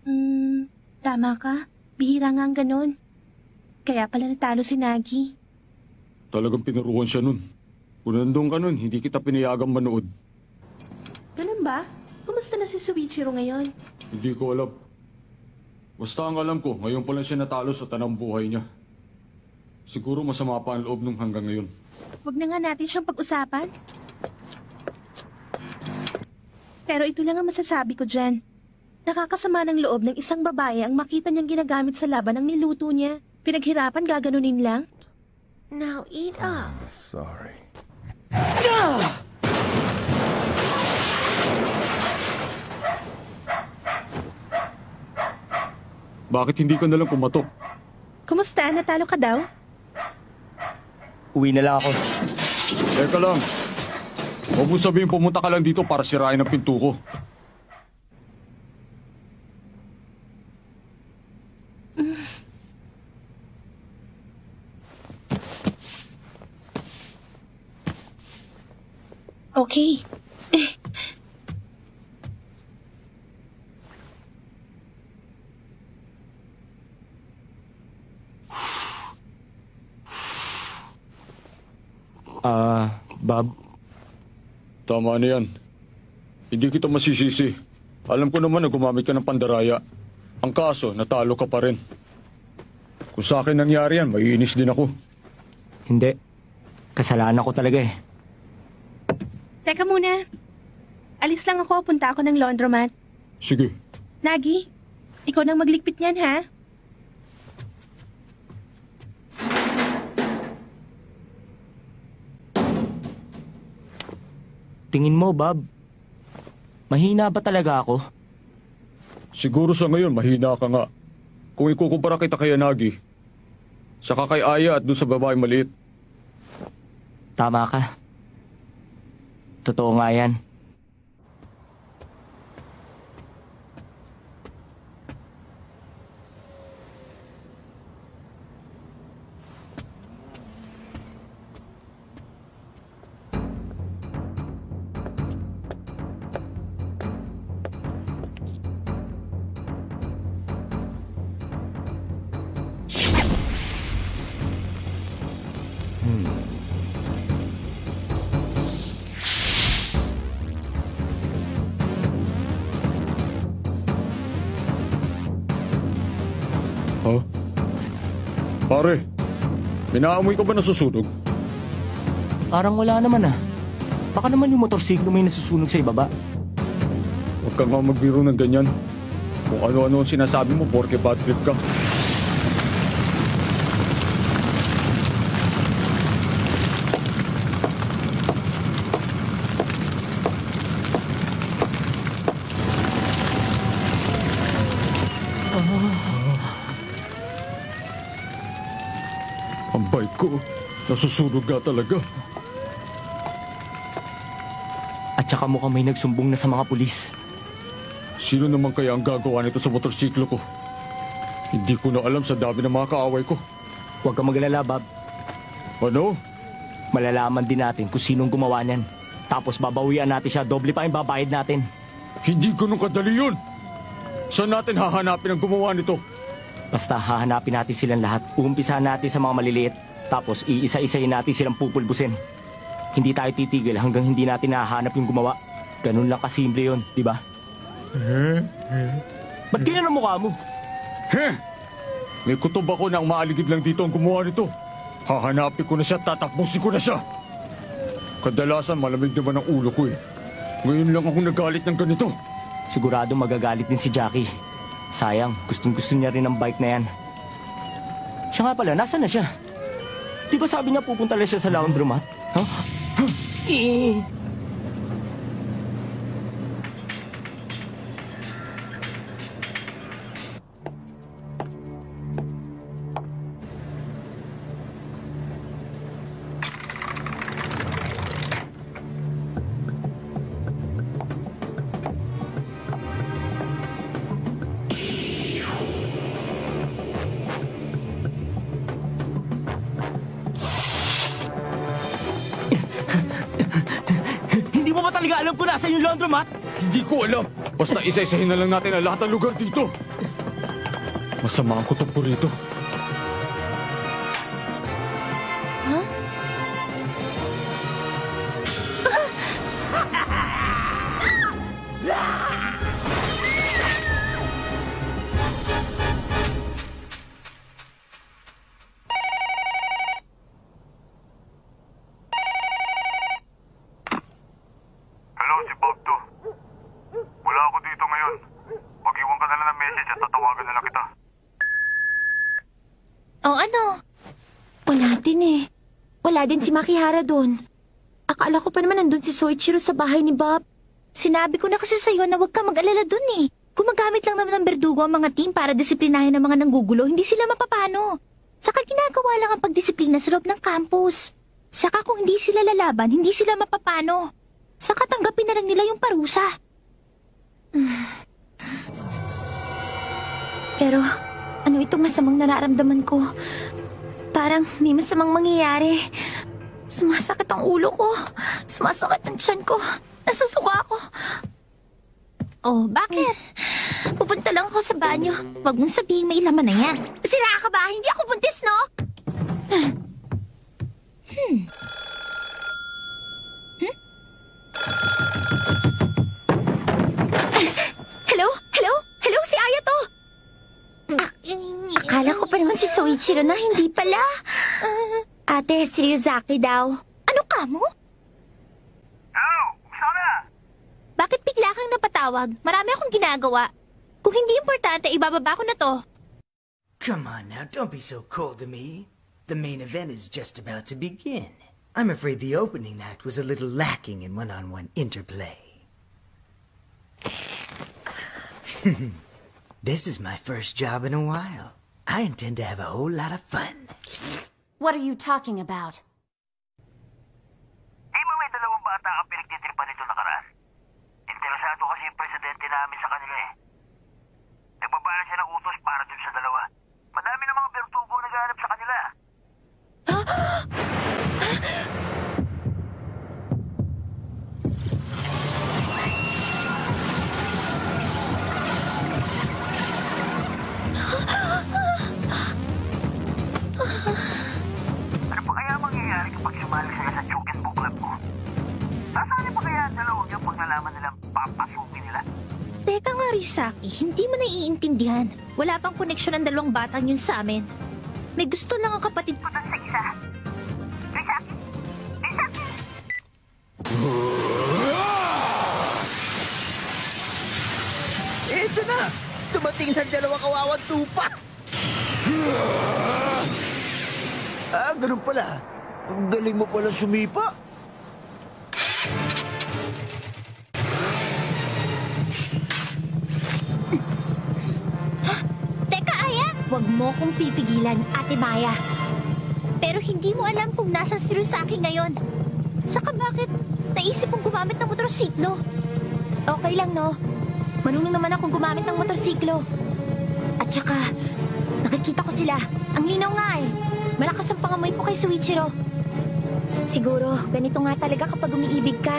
Hmm, tama ka. Bihira nga ang ganun. Kaya pala natalo si Nagi. Talagang pinuruan siya nun. Kung nandun ka nun, hindi kita pinayagang manood. Ganun ba? Kumusta na si Sōichirō ngayon? Hindi ko alam. Basta ang alam ko, ngayon pa lang siya natalo sa tanang buhay niya. Siguro masama pa ang loob nung hanggang ngayon. Huwag na nga natin siyang pag-usapan. Pero ito lang ang masasabi ko dyan. Nakakasama ng loob ng isang babae ang makita niyang ginagamit sa laban ang niluto niya. Pinaghirapan, gaganunin lang. Now eat up. I'm sorry. Ah! Bakit hindi ka nalang kumatok? Kumusta? Natalo ka daw? Uwi na lang ako. Teka lang. Huwag mo sabihin pumunta ka lang dito para sirain ang pinto ko. Mm. Okay. Ah, uh, Bob? Tama na yan. Hindi kita masisisi. Alam ko naman na gumamit ka ng pandaraya. Ang kaso, natalo ka pa rin. Kung sa akin nangyari yan, maiinis din ako. Hindi. Kasalanan ko talaga eh. Teka muna. Alis lang ako, punta ako ng laundromat. Sige. Nagi, ikaw nang magligpit niyan ha? Tingin mo, Bob, mahina ba talaga ako? Siguro sa ngayon, mahina ka nga. Kung ikukumpara kita kay Nagi, saka kay Aya at doon sa babae maliit. Tama ka. Totoo nga yan. Pare, minaamoy ka ba nasusunog? Parang wala naman ah. Baka naman yung motorsiklo may nasusunog sa ibaba. Huwag ka nga magbiro ng ganyan. Kung ano-ano ang sinasabi mo, porke bad trip ka. Nasusunog ka talaga. At saka mukhang may nagsumbong na sa mga pulis. Sino naman kaya ang gagawa nito sa motorsiklo ko? Hindi ko na alam sa dami ng mga kaaway ko. Huwag kang mag-alala, Bob. Ano? Malalaman din natin kung sinong gumawa niyan. Tapos babawian natin siya, doble pa yung babayad natin. Hindi ko nung kadali yun. Saan natin hahanapin ang gumawa nito? Basta hahanapin natin silang lahat. Uumpisahan natin sa mga maliliit. Tapos iisa-isayin natin silang pupulbusin. Hindi tayo titigil hanggang hindi natin nahahanap yung gumawa. Ganun lang kasimple yun, di ba? Ba't ganyan ang mukha mo? Heh! May kutob ako na ang maaligid lang dito ang gumawa nito. Hahanapin ko na siya, tatapusin ko na siya. Kadalasan malamig naman ang ulo ko eh. Ngayon lang ako nagalit ng ganito. Sigurado magagalit din si Jackie. Sayang, gustong-gusto niya rin ang bike na yan. Siya nga pala, nasaan na siya? Di ba sabi niya pupunta lang siya sa laundromat? Huh? Huh? Eh. Saan yung laundromat? Hindi ko alam. Basta isa-isahin na lang natin ang lahat ng lugar dito. Masama ang kutob po rito. Huh? Din si Makihara doon. Akala ko pa naman nandun si Sōichirō sa bahay ni Bob. Sinabi ko na kasi sa'yo na huwag ka mag-alala doon eh. Gumagamit lang naman ng berdugo ang mga team para disiplinahin ang mga nanggugulo. Hindi sila mapapano. Saka ginagawa lang ang pagdisiplina sa loob ng campus. Saka kung hindi sila lalaban, hindi sila mapapano. Saka tanggapin na lang nila yung parusa. Pero ano itong masamang nararamdaman ko? Parang may masamang mangyayari. Sumasakit ang ulo ko. Sumasakit ang tiyan ko. Nasusuka ako. Oh, bakit? Pupunta lang ako sa banyo. Huwag mong sabihin may laman na yan. Sira ka ba? Hindi ako buntis, no? Hmm. Hmm? Hello? Hello? Hello? Si Aya to! Akala ko pa naman si Sōichirō na hindi pala. Ate, si Ryūzaki daw. Ano ka mo? Hello! Sana! Bakit bigla kang napatawag? Marami akong ginagawa. Kung hindi importante, ibababa ko na to. Come on now, don't be so cold to me. The main event is just about to begin. I'm afraid the opening act was a little lacking in one-on-one interplay. This is my first job in a while. I intend to have a whole lot of fun. What are you talking about? Di ba may dalawang bata ang pinagtitripan nito nakaraan? Interesado kasi yung presidente namin sa kanila eh. Nagbabala siya ng utos para dun sa dalawa. Madami namang bertugo naghahanap sa kanila. Malik sila sa Juken Club ko. Nasaan pa kaya ang dalawa niya pag nalaman nilang papasukin nila? Teka nga, Ryūzaki, hindi mo naiintindihan. Wala pang koneksyon ang dalawang batang yun sa amin. May gusto lang ang kapatid ko sa isa. Ryūzaki! Ryūzaki! Ito na! Tumating ng dalawang kawawang tupa! Ah, ganun pala. Ang galing mo pala sumipa. Teka, Aya! Huwag mo kong pipigilan, Ate Maya. Pero hindi mo alam kung nasa si Ryūzaki ngayon. Saka bakit naisip kong gumamit ng motorsiklo? Okay lang, no? Marunong naman akong gumamit ng motorsiklo. At saka, nakikita ko sila. Ang linaw nga eh. Malakas ang pangamoy ko kay Sōichirō. Siguro, ganito nga talaga kapag umiibig ka.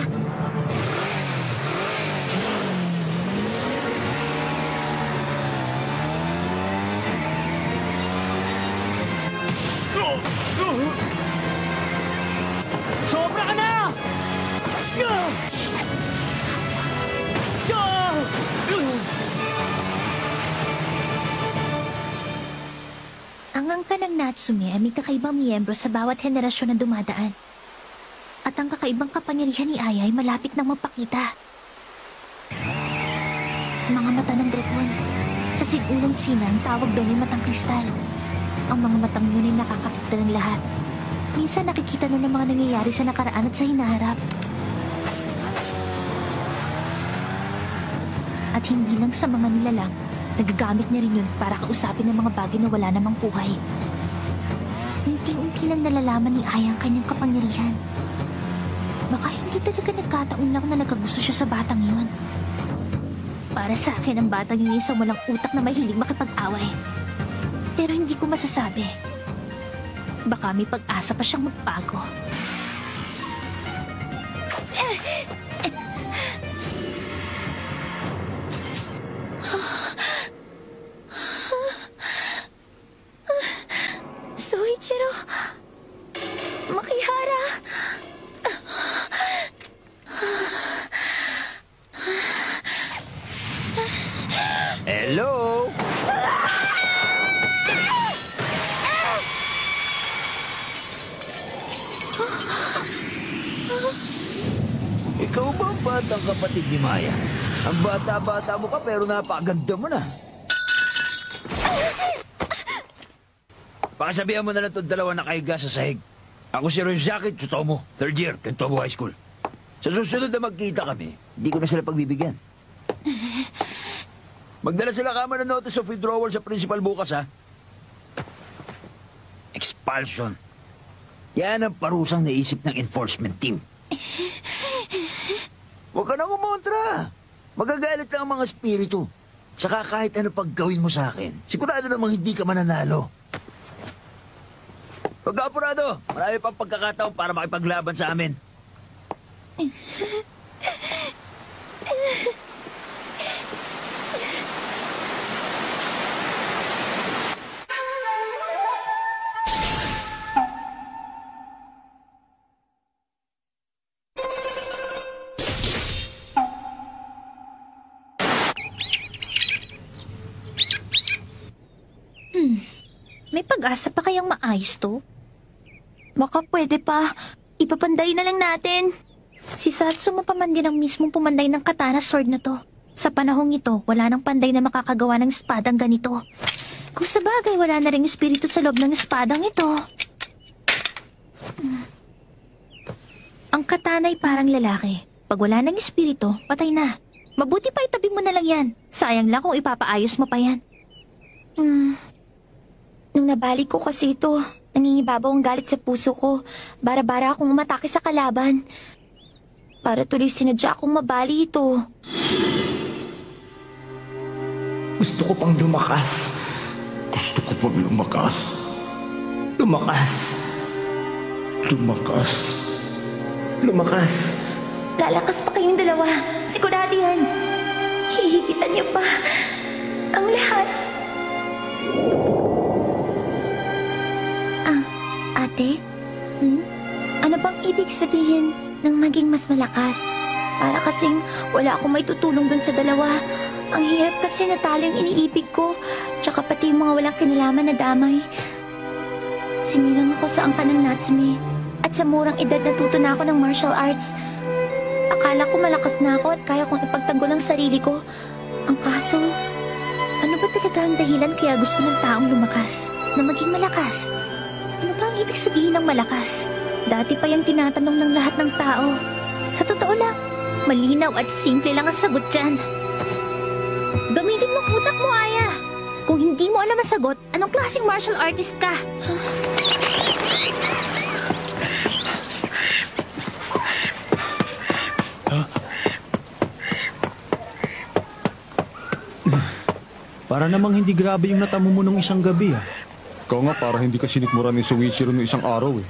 Sobra ka na! Ang angka ng Natsume ay may kakaibang miyembro sa bawat henerasyon na dumadaan. At ang kakaibang kapangyarihan ni Aya ay malapit nang magpakita. Mga mata ng dragon. Sa sigurong Tsina, ang tawag doon ay matang kristal. Ang mga matang yun ay nakakakita ng lahat. Minsan nakikita nun ang mga nangyayari sa nakaraan at sa hinaharap. At hindi lang sa mga nilalang, nagagamit niya rin yun para kausapin ng mga bagay na wala namang buhay. Unti-unti lang nalalaman ni Aya ang kanyang kapangyarihan. Baka hindi talaga nagkataon lang na nagkagusto siya sa batang yun. Para sa akin, ang batang yun ay isang walang utak na mahilig makipag-away. Pero hindi ko masasabi. Baka may pag-asa pa siyang magbago. Sōichirō Makihara. Hello. Ikaw ba ang batang kapatid ni Maya? Ang bata-bata mo ka pero napaganda mo na. Pakasabihan mo na lang itong dalawa na kahiga sa sahig. Ako si Ryūzaki Tsutomu, third year, Kentobō High School. Sa susunod na magkita kami, hindi ko na sila pagbibigyan. Magdala sila kama ng notice of withdrawal sa principal bukas, ha? Expulsion. Yan ang parusang naisip ng enforcement team. Huwag ka nang umontra. Magagalit lang ang mga espiritu. Saka kahit ano paggawin mo sa akin, sigurado namang hindi ka mananalo. Pagka-apurado, marami pang pagkakataon para makipaglaban sa amin. Asa pa kayang maayos to? Baka pwede pa. Ipapanday na lang natin. Si Satsumo pa man din ang mismong pumanday ng katana sword na to. Sa panahong ito, wala nang panday na makakagawa ng espadang ganito. Kung sa bagay, wala na ring espiritu sa loob ng espadang ito. Ang katana ay parang lalaki. Pag wala ng espiritu, patay na. Mabuti pa itabi mo na lang yan. Sayang lang kung ipapaayos mo pa yan. Hmm... Nung nabalik ko kasi ito, nangingibabaw ang galit sa puso ko. Bara-bara akong umatake sa kalaban. Para tuloy sinadya akong mabali ito. Gusto ko pang lumakas. Gusto ko pang lumakas. Lumakas. Lumakas. Lumakas. Lalakas pa kayong dalawa. Sigurado yan. Hihigitan niyo pa. Ang lahat. Ate, hmm? Ano bang ibig sabihin ng maging mas malakas? Para kasing wala akong may tutulong dun sa dalawa. Ang hirap kasi natalo yung iniibig ko, tsaka pati yung mga walang kinalaman na damay. Sinilang ako sa angka ng Natsume, at sa murang edad natuto na ako ng martial arts. Akala ko malakas na ako at kaya kong ipagtanggol ang sarili ko. Ang kaso, ano ba talaga ang dahilan kaya gusto ng taong lumakas na maging malakas? Ano ba ang ibig sabihin ng malakas? Dati pa yung tinatanong ng lahat ng tao. Sa totoo lang, malinaw at simple lang ang sagot dyan. Gamitin mo utak mo, Aya! Kung hindi mo alam ang sagot, anong klaseng martial artist ka? Huh? Para namang hindi grabe yung natamo mo nung isang gabi, ah. Ikaw nga, para hindi ka sinikmura ni Sōichirō ng isang araw eh.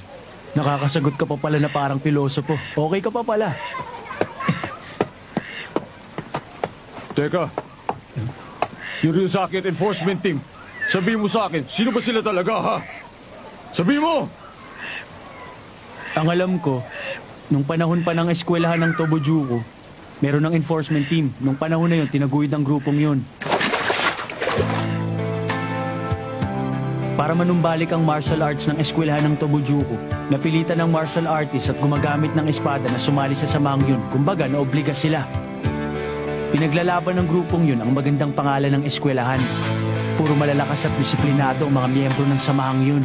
Nakakasagot ka pa pala na parang pilosopo. Okay ka pa pala. Teka, yung Ryūzaki at enforcement team, sabihin mo sa akin, sino ba sila talaga, ha? Sabihin mo! Ang alam ko, nung panahon pa ng eskwelahan ng Tōbō Juku, meron ng enforcement team. Nung panahon na yun, tinaguid ang grupong yun. Para manumbalik ang martial arts ng eskwelahan ng Tōbō Juku, napilitan ng martial artist at gumagamit ng espada na sumali sa samang yun. Kumbaga, naobliga sila. Pinaglalaban ng grupong yun ang magandang pangalan ng eskwelahan. Puro malalakas at disiplinado ang mga miyembro ng samahang yun.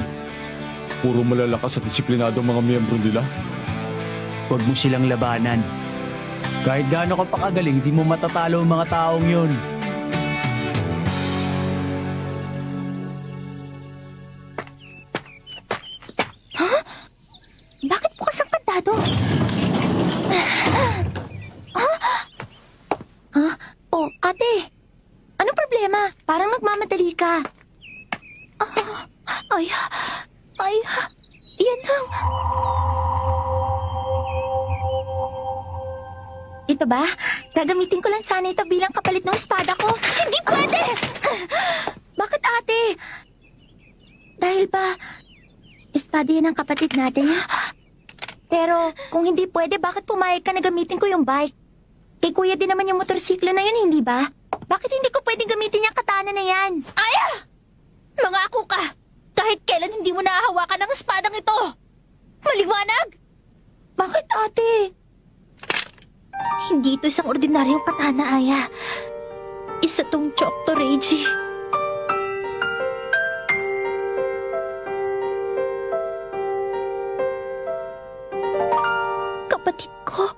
Puro malalakas at disiplinado ang mga miyembro nila? Huwag mo silang labanan. Kahit gaano ka pakagaling, di mo matatalo ang mga taong yun. Ba? Gagamitin ko lang sana ito bilang kapalit ng espada ko. Hindi pwede! Bakit, ate? Dahil ba, espada yan ang kapatid natin? Pero kung hindi pwede, bakit pumayag ka na gamitin ko yung bike? Kay kuya din naman yung motorsiklo na yun, hindi ba? Bakit hindi ko pwedeng gamitin yung katana na yan? Aya! Mangako ka! Kahit kailan hindi mo nahahawakan ang espadang ito! Maliwanag! Bakit, ate? Hindi ito isang ordinaryong katana, Aya. Isa tong Chokto, Reiji. Kapatid ko.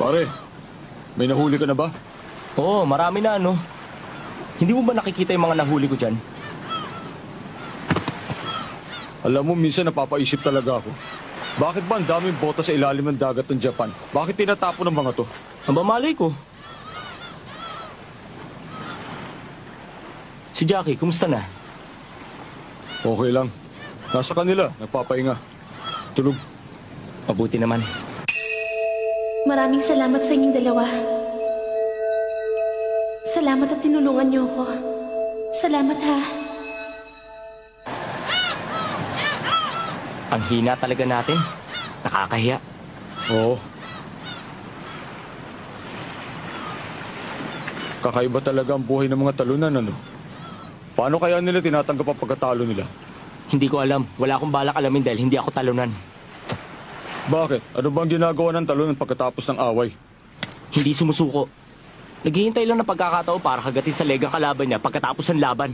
Pare, may nahuli ka na ba? Oo, marami na, no? Hindi mo ba nakikita yung mga nahuli ko dyan? Alam mo, minsan napapaisip talaga ako. Bakit ba ang daming bota sa ilalim ng dagat ng Japan? Bakit tinatapo ng mga to? Ang bamalay ko. Si Jackie, kumusta na? Okay lang. Nasa kanila, nagpapahinga. Tulog. Mabuti naman. Maraming salamat sa inyong dalawa. Salamat at tinulungan niyo ako. Salamat, ha. Ang hina talaga natin. Nakakahiya. Oo. Kakaiba talaga ang buhay ng mga talunan, ano? Paano kaya nila tinatanggap ang pagkatalo nila? Hindi ko alam. Wala akong balak alamin dahil hindi ako talunan. Bakit? Ano bang ginagawa ng talunan pagkatapos ng away? Hindi sumusuko. Naghihintay lang na pagkakatao para kagatin sa leg ang kalaban niya pagkatapos ng laban.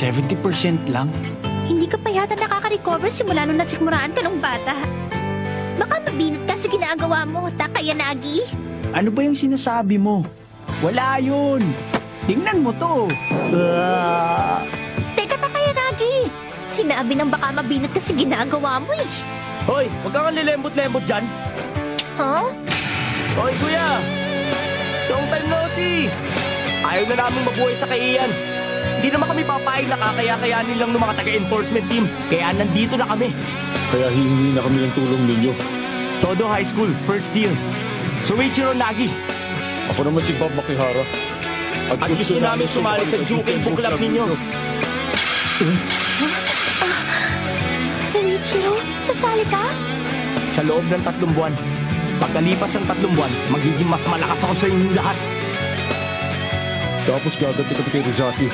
seventy percent lang? Hindi ka pa yata nakaka-recover simula nung nasikmuraan ka nung bata. Baka mabinat ka sa ginagawa mo, Takayanagi. Ano ba yung sinasabi mo? Wala yun! Tingnan mo to! Uh... Teka, Takayanagi! Sinabi ng baka mabinat ka sa ginagawa mo eh. Hoy, huwag kang nililembot-lembot dyan! Huh? Hoy, kuya! Long time no see! Ayaw na namin mabuhay sa kaiyan. Hindi naman kami papayag na kakaya-kayanin lang ng mga taga-enforcement team. Kaya nandito na kami. Kaya hihingi na kami ng tulong ninyo. Tōdō High School, first year. Sōichirō Nagi. Ako naman si Bob Makihara. At, At gusto, gusto namin sumali sa Juken Club ninyo. Hmm? Huh? Ah, Sōichirō, sasali ka? Sa loob ng tatlong buwan. Pagkalipas ng tatlong buwan, magiging mas malakas ako sa inyong lahat. Tapos gagawin ko kay Ryūzaki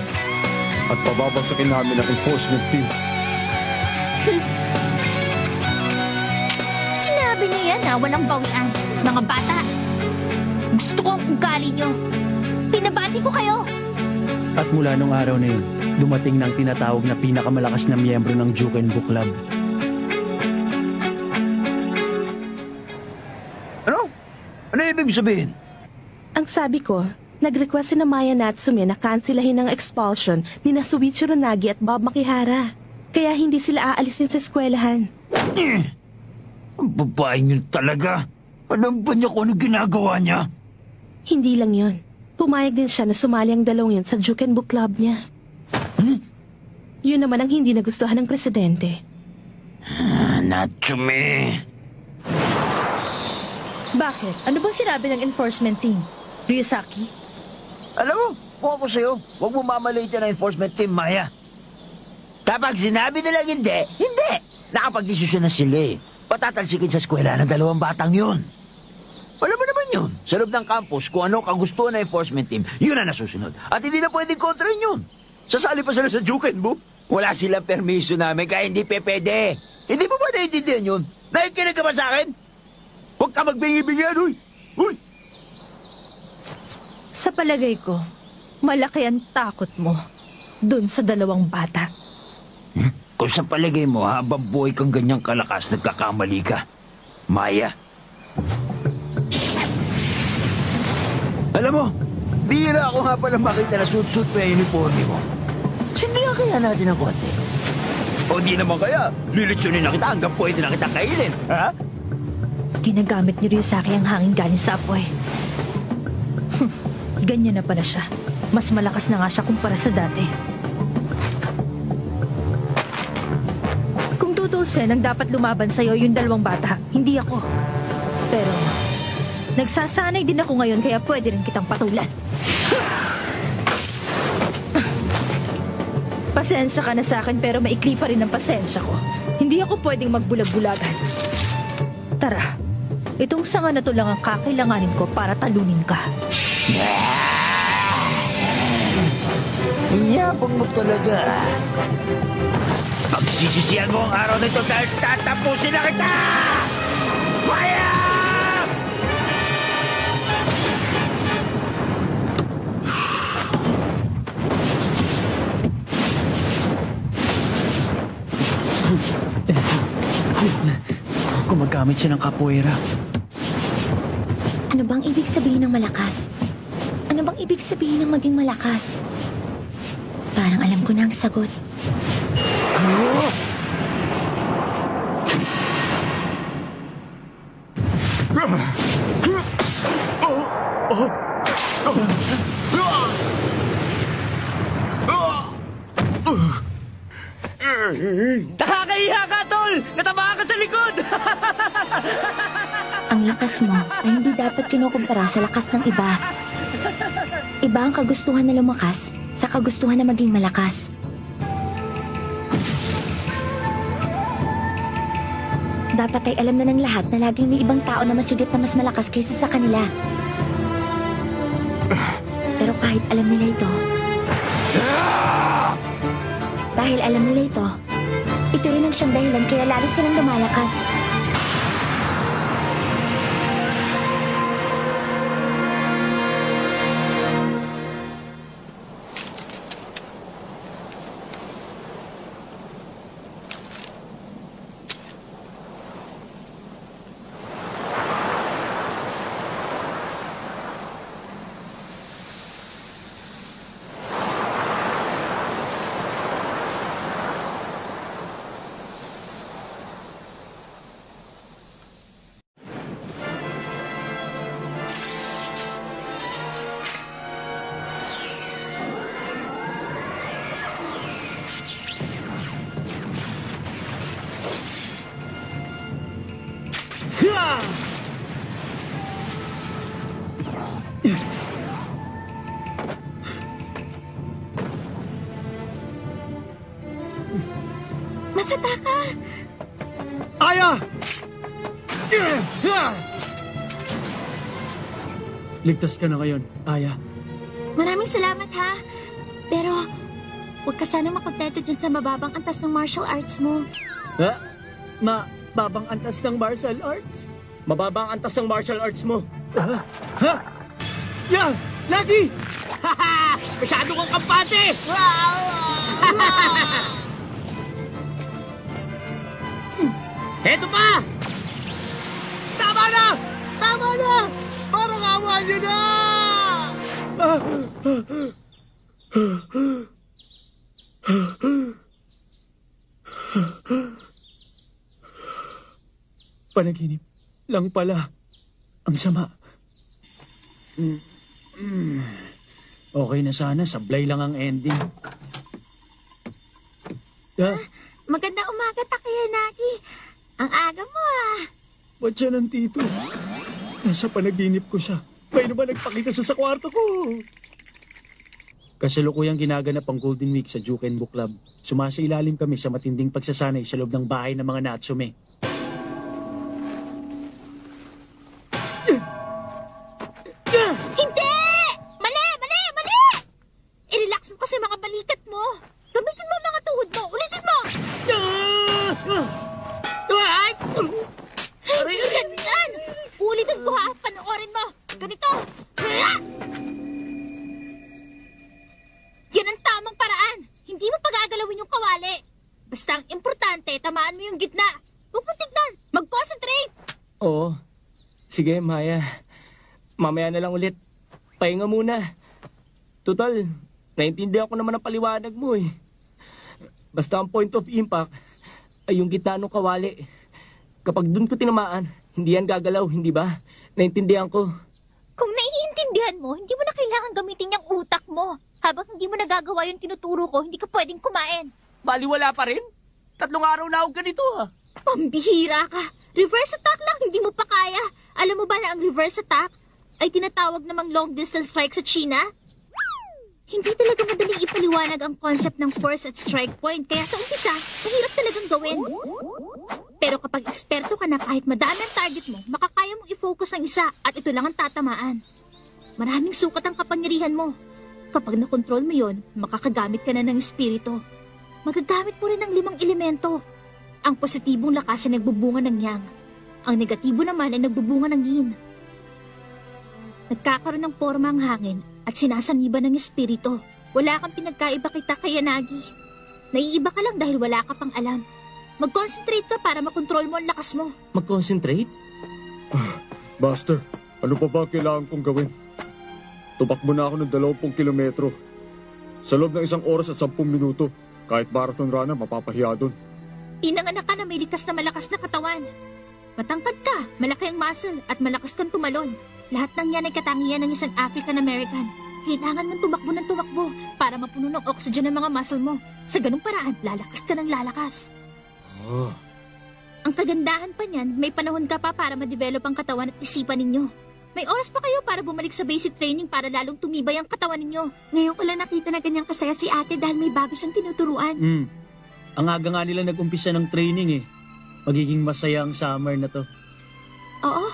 at pababagsakin namin ang enforcement team. Sinabi niya yan na walang bawian, mga bata. Gusto ko ang ugali niyo. Pinabati ko kayo. At mula nung araw na yun, dumating ng tinatawag na pinakamalakas na miyembro ng Juken Club. Ano? Ano ibig sabihin? Ang sabi ko, nag-request si na Maya Natsume na kanselahin ang expulsion ni na Sōichirō Nagi at Bob Makihara. Kaya hindi sila aalisin sa eskwelahan. Eh, ang babae niyo talaga. Alam ba niya kung ano ginagawa niya? Hindi lang yun. Pumayag din siya na sumali ang dalawang yun sa Juken Club niya. Hmm? Yun naman ang hindi nagustuhan ng presidente. Natsume. Bakit? Ano bang sinabi ng enforcement team? Ryūzaki? Alam mo, kung ako sa'yo, huwag mo mamalitin ang enforcement team, Maya. Kapag sinabi nilang hindi, hindi! Nakapag-desisyon na sila eh. Patatalsikin sa eskwela ng dalawang batang yun. Alam mo naman yun, sa loob ng campus, kung ano kagustuhan ng enforcement team, yun ang nasusunod. At hindi na pwedeng kontra yun. Sasali pa sila sa Juken, bu. Wala silang permiso namin kaya hindi pe pwede. Hindi mo ba naiintindihan yun? Nakikinig ka ba sa akin? Huwag ka magbingi-bingyan, uy! Uy! Sa palagay ko, malaki ang takot mo dun sa dalawang bata. Hmm? Kung sa palagay mo, habang buhay kang ganyang kalakas, nagkakamali ka, Maya. Alam mo, bihira ako nga pala makita na suit-suit pa yung uniforme mo. Sindihan kaya natin ang konti. O di naman kaya, lilitsunin na kita hanggang pwede na kita kainin, ha? Ginagamit ni Ryūzaki ang hangin galing sa apoy. Hm, ganyan na pala siya. Mas malakas na nga siya kumpara sa dati. Kung tutusin, ang dapat lumaban sa'yo yung dalawang bata, hindi ako. Pero, nagsasanay din ako ngayon kaya pwede rin kitang patulan. Pasensya ka na sa akin pero maikli pa rin ang pasensya ko. Hindi ako pwedeng magbulag-bulagan. Tara, itong sanga na to lang ang kakailanganin ko para talunin ka. Iyabang mo talaga. Pagsisisihan mo ang araw nito dahil tatapusin na kita! Maya! Gumagamit siya ng capoeira. Ano bang ibig sabihin ng malakas? Ano bang ibig sabihin ng maging malakas? Parang alam ko na ang sagot. Oh! Nakakaiha ka, tol! Natama ka sa likod! Ang lakas mo ay hindi dapat kinukumpara sa lakas ng iba. Iba ang kagustuhan na lumakas sa kagustuhan na maging malakas. Dapat ay alam na ng lahat na laging may ibang tao na masigit na mas malakas kaysa sa kanila. Pero kahit alam nila ito, dahil alam nila ito, ito rin ang siyang dahilan kaya lalo silang lumalakas. Masataka! Aya! Ligtas ka na ngayon, Aya. Maraming salamat, ha? Pero, huwag ka sana makontento dyan sa mababang antas ng martial arts mo. Ha? Mababang antas ng martial arts? Mababang antas ng martial arts mo. Ha? Ha? Yan! Nagi! Haha! Masyado kong kampante! Eto pa! Tama na! Tama na! Parang awa niyo na! Panaginip lang pala. Ang sama. Okay na sana. Sablay lang ang ending. Ah, magandang umaga, Takayanagi. Ba't siya nandito? Nasa panaginip ko siya. May naman nagpakita siya sa kwarto ko. Kasalukuyang ginaganap ang Golden Week sa Juken Club. Sumasailalim kami sa matinding pagsasanay sa loob ng bahay ng mga Natsume. Hindi! Mali! Mali! Mali! I-relax mo kasi mga balikat mo. Gamitin mo mga tuhod mo. Ulitin mo! What? Hindi ganyan! Ulitin ko ha! Panoorin mo! Ganito! Yan ang tamang paraan. Hindi mo pag-aagalawin yung kawali. Basta ang importante, tamaan mo yung gitna. Huwag mo tignan. Mag-concentrate. Oo. Sige, Maya. Mamaya na lang ulit. Pahinga muna. Total, naiintindihan ko naman ang paliwanag mo eh. Basta ang point of impact ay yung gitna ng kawali. Kapag dun ko tinamaan, hindi yan gagalaw, hindi ba? Naiintindihan ko. Kung naiintindihan mo, hindi mo na kailangan gamitin yung utak mo. Habang hindi mo nagagawa yung tinuturo ko, hindi ka pwedeng kumain. Baliwala pa rin? Tatlong araw na ako ganito ah. Pambihira ka. Reverse attack lang, hindi mo pa kaya. Alam mo ba na ang reverse attack ay tinatawag namang long distance strike sa China? Hindi talaga madaling ipaliwanag ang concept ng force at strike point. Kaya sa umpisa, mahirap talagang gawin. Pero kapag eksperto ka na kahit madami ang target mo, makakaya mong i-focus ang isa at ito lang ang tatamaan. Maraming sukat ang kapangyarihan mo. Kapag nakontrol mo yon, makakagamit ka na ng espiritu. Magagamit mo rin ng limang elemento. Ang positibong lakas ay nagbubunga ng yang. Ang negatibo naman ay nagbubunga ng yin. Nagkakaroon ng porma ang hangin at sinasaniban ng espiritu. Wala kang pinagkaiba kay Takayanagi. Naiiba ka lang dahil wala ka pang alam. Mag-concentrate ka para makontrol mo ang lakas mo. Mag-concentrate? Ah, Master, ano pa ba kailangan kong gawin? Tumakbo na ako ng dalawampung kilometro. Sa loob ng isang oras at sampung minuto, kahit marathon runner, mapapahiya doon. Pinanganak ka na may likas na malakas na katawan. Matangkad ka, malaki ang muscle, at malakas kang tumalon. Lahat ng yan ay katangian ng isang African-American. Kailangan mong tumakbo ng tumakbo para mapuno ng oxygen ang mga muscle mo. Sa ganung paraan, lalakas ka ng lalakas. Oh. Ang kagandahan pa niyan, may panahon ka pa para ma-develop ang katawan at isipan ninyo. May oras pa kayo para bumalik sa basic training para lalong tumibay ang katawan ninyo. Ngayon ko lang nakita na ganyang kasaya si ate dahil may bago siyang tinuturuan. Mm. Ang aga nga nila nag-umpisa ng training eh. Magiging masaya ang summer na to. Oo.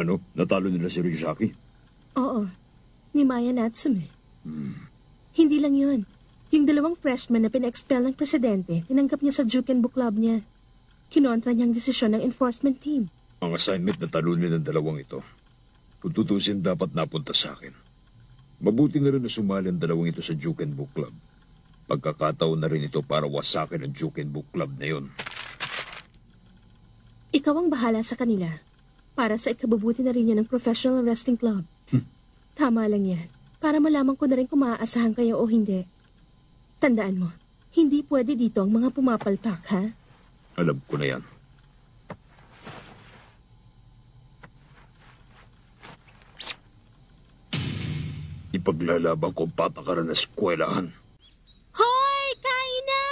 Ano? Natalo nila si Ryūzaki? Oo. Ni Maya Natsume. Mm. Hindi lang yun. Yung dalawang freshman na pina-expel ng presidente, tinanggap niya sa Juken Club niya. Kinontra niya ang desisyon ng enforcement team. Ang assignment na talunin ng dalawang ito, kung tutusin dapat napunta sa akin. Mabuti na rin na sumali ang dalawang ito sa Juken Club. Pagkakataon na rin ito para wasakin ang Juken Club na yon. Ikaw ang bahala sa kanila para sa ikabubuti na rin niya ng Professional Wrestling Club. Hmm. Tama lang yan. Para malaman ko na rin kung maaasahan kayo o hindi. Tandaan mo, hindi pwede dito ang mga pumapalpak, ha? Alam ko na yan. Ipaglalaban ko ang patakaran na eskwelahan. Hoy! Kain na!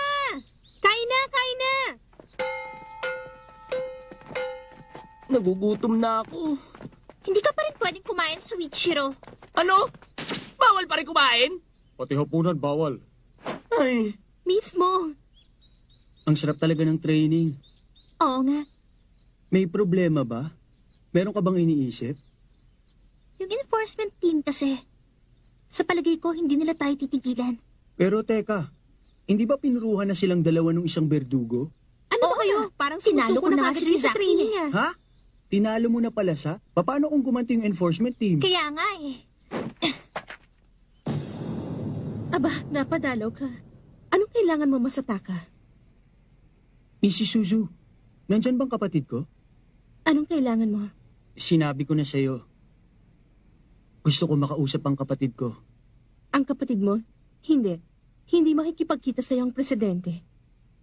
Kain na! Kain na! Nagugutom na ako. Hindi ka pa rin pwedeng kumain, Sōichirō. Ano? Bawal pa rin kumain? Pati hapunan, bawal. Ay, mismo. Ang sarap talaga ng training. Oo nga. May problema ba? Meron ka bang iniisip? Yung enforcement team kasi. Sa palagay ko, hindi nila tayo titigilan. Pero teka, hindi ba pinuruhan na silang dalawa ng isang berdugo? Ano ba kayo? Parang sumusuko na agad sa training niya. Ha? Tinalo mo na pala siya? Paano kung gumanti yung enforcement team? Kaya nga eh. Aba, napadalaw ka. Anong kailangan mo, Masataka? Missus Suzu, nandyan bang kapatid ko? Anong kailangan mo? Sinabi ko na sa'yo. Gusto ko makausap ang kapatid ko. Ang kapatid mo? Hindi. Hindi makikipagkita sa'yo ang presidente.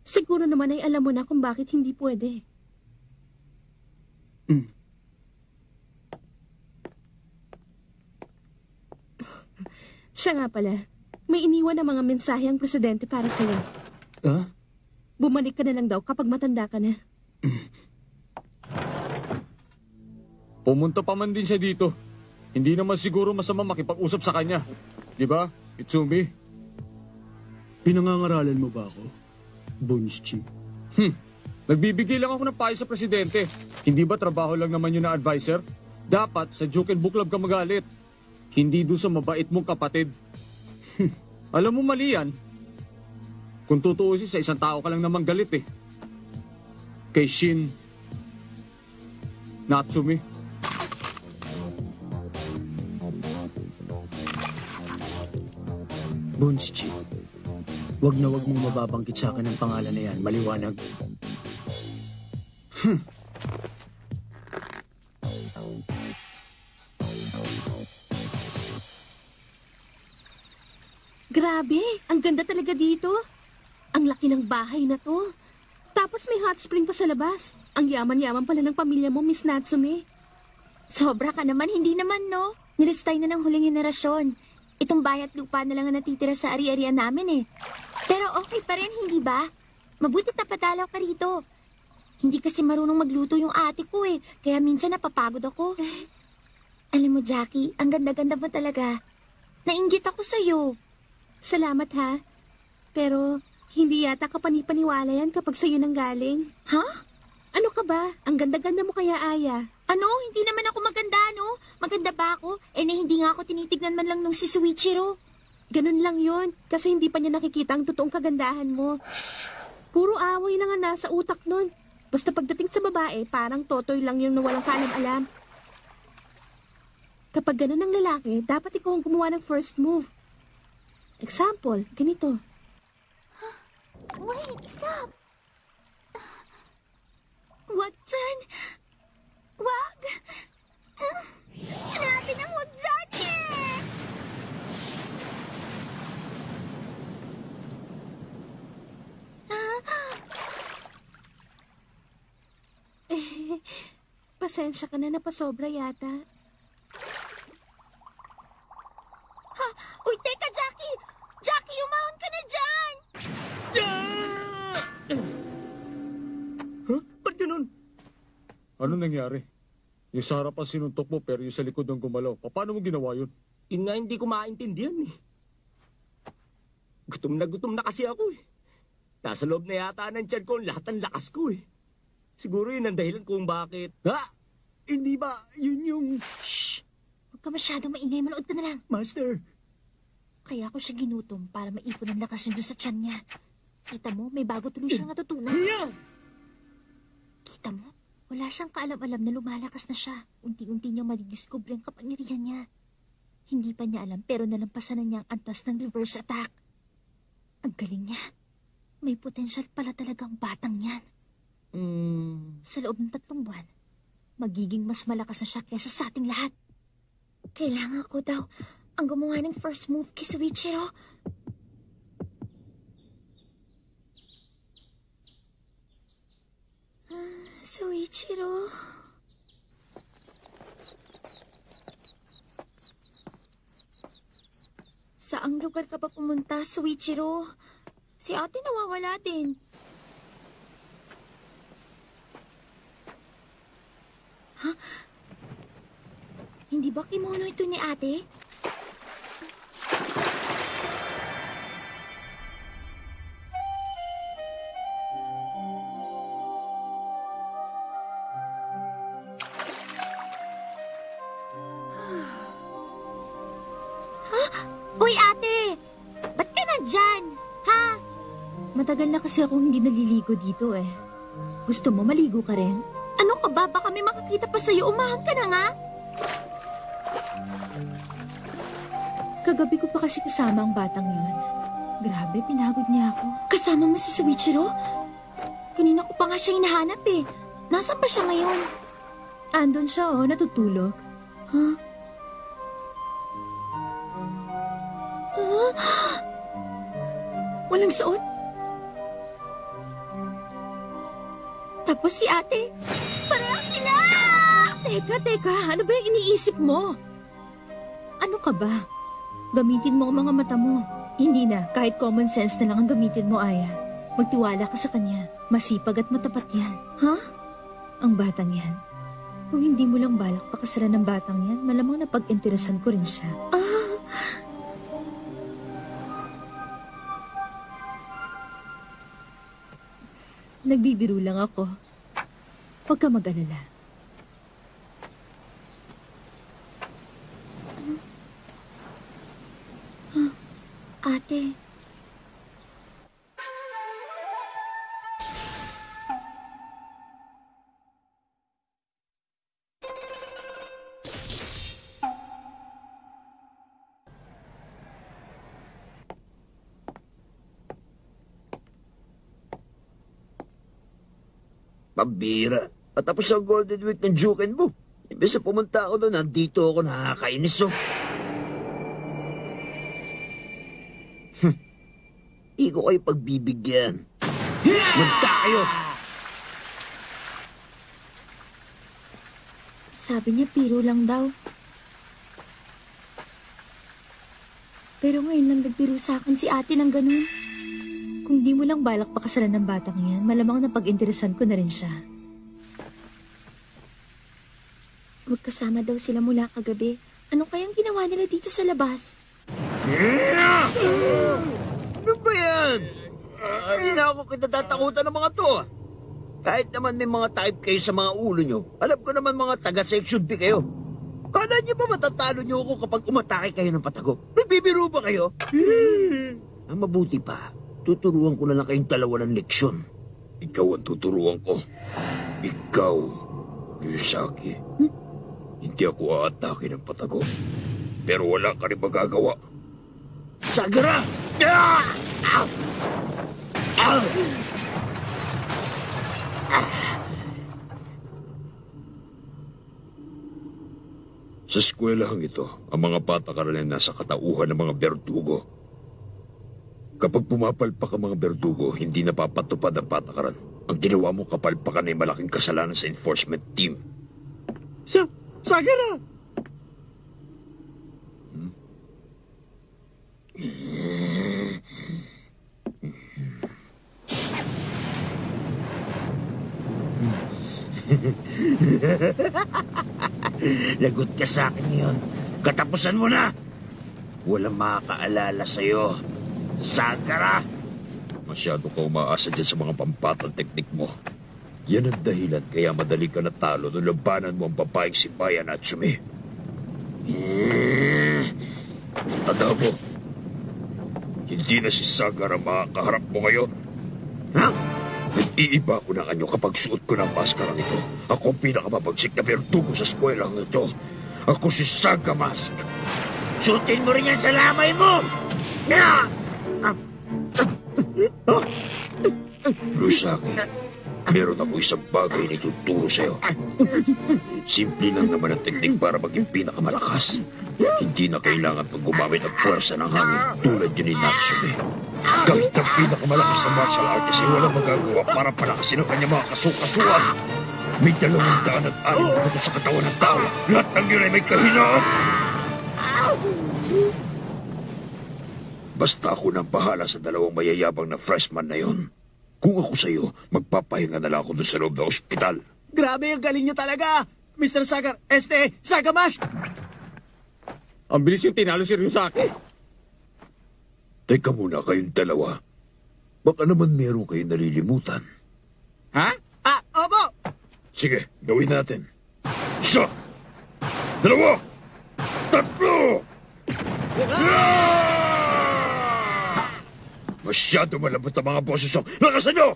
Siguro naman ay alam mo na kung bakit hindi pwede. Hmm. Siya nga pala. May iniwan ang mga mensahe ang presidente para sa'yo. Huh? Bumalik ka na lang daw kapag matanda ka na. Pumunta pa man din siya dito. Hindi naman siguro masama makipag-usap sa kanya. Di ba, Itsumi? Pinangangaralan mo ba ako, Bunschi? Hmm. Nagbibigay lang ako ng payo sa presidente. Hindi ba trabaho lang naman yun na advisor? Dapat sa Juken Club ka magalit. Hindi doon sa mabait mong kapatid. Alam mo mali yan. Kung tutuusin sa isang tao ka lang naman galit eh. Kay Shin Natsume. Bunschi, wag na wag mong mababangkit sa akin ang pangalan na yan, maliwanag. Hmm. Grabe, ang ganda talaga dito. Ang laki ng bahay na to. Tapos may hot spring pa sa labas. Ang yaman-yaman pala ng pamilya mo, Miss Natsume. Sobra ka naman, hindi naman no. Nilistay na ng huling henerasyon. Itong bayat lupa na lang ang natitira sa ari-arian namin eh. Pero okay pa rin, hindi ba? Mabuti tapadalaw ka rito. Hindi kasi marunong magluto yung ate ko eh, kaya minsan napapagod ako. Alam mo, Jackie, ang ganda-ganda mo talaga. Nainggit ako sa'yo. Salamat ha, pero hindi yata ka panipaniwala yan kapag sa'yo nang galing. Ha? Huh? Ano ka ba? Ang ganda-ganda mo kaya, Aya. Ano? Hindi naman ako maganda, no? Maganda ba ako? Eh na hindi nga ako tinitignan man lang nung si Sōichirō. Ganun lang yun, kasi hindi pa niya nakikita ang totoong kagandahan mo. Puro away lang ang nasa utak nun. Basta pagdating sa babae, parang totoy lang yung nawalang kaalam-alam. Kapag ganun ang lalaki, dapat ikaw ang gumawa ng first move. Example, ganito. Wait, stop! Wag dyan! Wag! Uh, sinabi ng wag dyan eh! Ah! Eh, pasensya ka na, napasobra yata. Ha? Uy, teka, Jackie! Jackie, umahon ka na dyan! Yeah! Huh? Ba't ganun? Ano nangyari? Yung sa harapan sinuntok mo, pero yung sa likod ng gumalaw. Paano mo ginawa yun? Yun nga, hindi ko maintindihan eh. Gutom na gutom na kasi ako eh. Nasa loob na yata ng tiyan ko ang lahat ng lakas ko eh. Siguro yun ang dahilan kung bakit. Ha? Hindi eh, ba? Yun yung... Shhh! Huwag ka masyadong maingay. Manood ka na lang. Master! Kaya ako siya ginutom para maipon ang lakas doon sa tiyan niya. Kita mo, may bago tuloy siyang natutunan. Yeah! Kita mo, wala siyang kaalam-alam na lumalakas na siya. Unti-unti niyang madidiscover ang kapangyarihan niya. Hindi pa niya alam pero nalampasan na niya ang antas ng reverse attack. Ang galing niya. May potensyal pala talagang batang yan. Mm. Sa loob ng tatlong buwan, magiging mas malakas na siya kaysa sa ating lahat. Kailangan ko daw ang gumawa ng first move kay Sōichirō. Uh, Sōichirō... Saang lugar ka pa pumunta, Sōichirō? Si ate nawawala din. Ha? Hindi ba kimono ito ni ate? Ha? Uy, ate! Ba't ka nandyan? Ha? Matagal na kasi akong hindi naliligo dito eh. Gusto mo maligo ka rin? Ano ka ba? Baka may makakita pa sa'yo. Umahan ka na nga. Kagabi ko pa kasi kasama ang batang yun. Grabe, pinagod niya ako. Kasama mo si Sōichirō? Kanina ko pa nga siya hinahanap eh. Nasaan ba siya ngayon? Andon siya oh, natutulog. Huh? Huh? Walang suot? Tapos si ate. Pareho sila! Teka, teka. Ano ba yung iniisip mo? Ano ka ba? Gamitin mo ang mga mata mo. Hindi na, kahit common sense na lang ang gamitin mo, Aya. Magtiwala ka sa kanya. Masipag at matapat yan. Ha? Huh? Ang batang yan. Kung hindi mo lang balak pakasalan ng batang yan, malamang napag-interesan ko rin siya. Ah! Nagbibiro lang ako. Huwag ka mag-alala. Huh? Huh? Ate. Pambira. Patapos ang Golden Week ng Juken mo. Imbes na pumunta ako doon, nandito ako nakakainis, oh. Hindi ko kayo pagbibigyan. Magta kayo! Sabi niya, piro lang daw. Pero ngayon lang nagbiro sa akin si ate ng ganun. Kung di mo lang balak pakasalan ng batang yan, malamang napag-interesan ko na rin siya. Magkasama daw sila mula kagabi. Ano kayang ginawa nila dito sa labas? Ano ba yan? Hindi na ako kitatakutan ng mga to. Kahit naman may mga type kayo sa mga ulo nyo, alam ko naman mga taga-section B kayo. Kala nyo ba matatalo nyo ako kapag umatake kayo ng patago? Nagbibiro ba kayo? Ang mabuti pa, tuturuan ko na lang kayong dalawa ng leksyon. Ikaw ang tuturuan ko. Ikaw, Ryūzaki. Hmm? Hindi ako aatake ng patago. Pero wala ka rin magagawa. Sagara! Ah! Ah! Ah! Ah! Sa eskwelahang ito, ang mga bata karaniwan nasa katauhan ng mga berdugo. Kapag pumapalpak ang mga berdugo, hindi napapatupad ang patakaran. Ang ginawa mo kapalpakan ay malaking kasalanan sa enforcement team. Sa Sagara! Hmm? Lagot ka sa akin yun. Katapusan mo na. Walang makakaalala sa'yo. Sagara! Masyado ka umaasa dyan sa mga pampatang teknik mo. Yan ang dahilan kaya madali ka natalo nung labanan mo ang babaeng si Maya Natsume. Tanda mo, hindi na si Sagara makakaharap mo ngayon. Ha? Nag-iiba ko ng anyo kapag suot ko ng maskarang ito. Ako ang pinakamabagsik na berdugo sa eskuwelang ito. Ako si Sagamask. Suotin mo rin yan sa lamay mo! Ryūzaki, meron ako isang bagay na ituturo sa'yo. Simple lang naman ang teknik para maging pinakamalakas. Hindi na kailangan pag gumamit ang puwersa ng hangin tulad yun ni Natsume. Kahit ang pinakamalakas na martial artist ay walang magagawa para palakasin ang kanyang mga kasukasuan. May dalawang daan at alim na ito sa katawan ng tao. Lahat ng yun ay may kahinaan. Basta ako nang bahala sa dalawang mayayabang na freshman na yon. Kung ako sa'yo, magpapahinga na lang ako doon sa loob ng ospital. Grabe, ang galing niya talaga! mister Sagar, este, Sagamask! Ang bilis yung tinalo si Ryūzaki. Teka muna kayong dalawa. Baka naman meron kayong nalilimutan. Ha? Ah, opo! Sige, gawin natin. Isa! Dalawa! Tatlo! Masyado malambot ang mga boses ko. Lakasan nyo!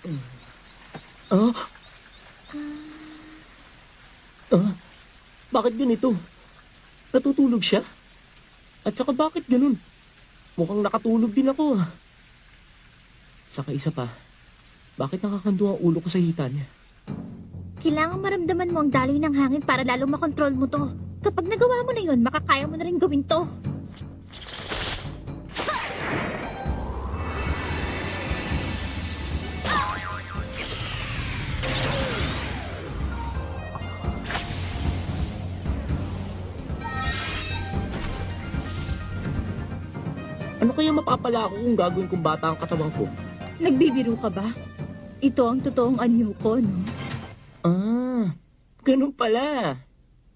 Mm. Ah? Ah? Bakit ganito? Natutulog siya? At saka bakit ganun? Mukhang nakatulog din ako. Saka isa pa, bakit nakakando ang ulo ko sa hita niya? Kailangan maramdaman mo ang daloy ng hangin para lalong makontrol mo to. Kapag nagawa mo na yun, makakaya mo na rin gawin to. Ano kaya mapapala ako kung gagawin kong bata ang katawan ko? Nagbibiro ka ba? Ito ang totoong anyo ko, no? Ah, ganun pala.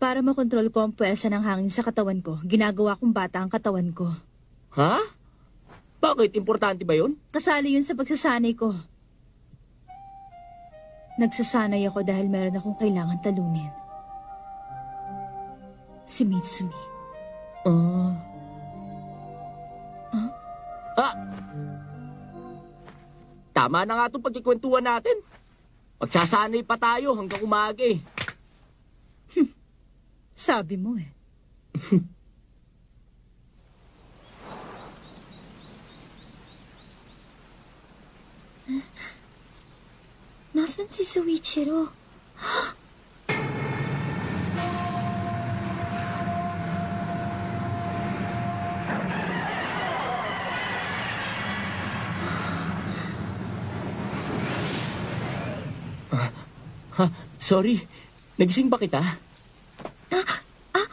Para makontrol ko ang puwersa ng hangin sa katawan ko, ginagawa kong bata ang katawan ko. Ha? Bakit? Importante ba yun? Kasali yun sa pagsasanay ko. Nagsasanay ako dahil meron akong kailangan talunin. Si Mitsumi. Uh... Huh? Ah! Tama na nga itong pagkikwentuhan natin. Magsasanay pa tayo hanggang umaga eh. Hm. Sabi mo eh. Nasaan si Sōichirō? Ah, ha, sorry. Nagising ba kita? Ah, ah.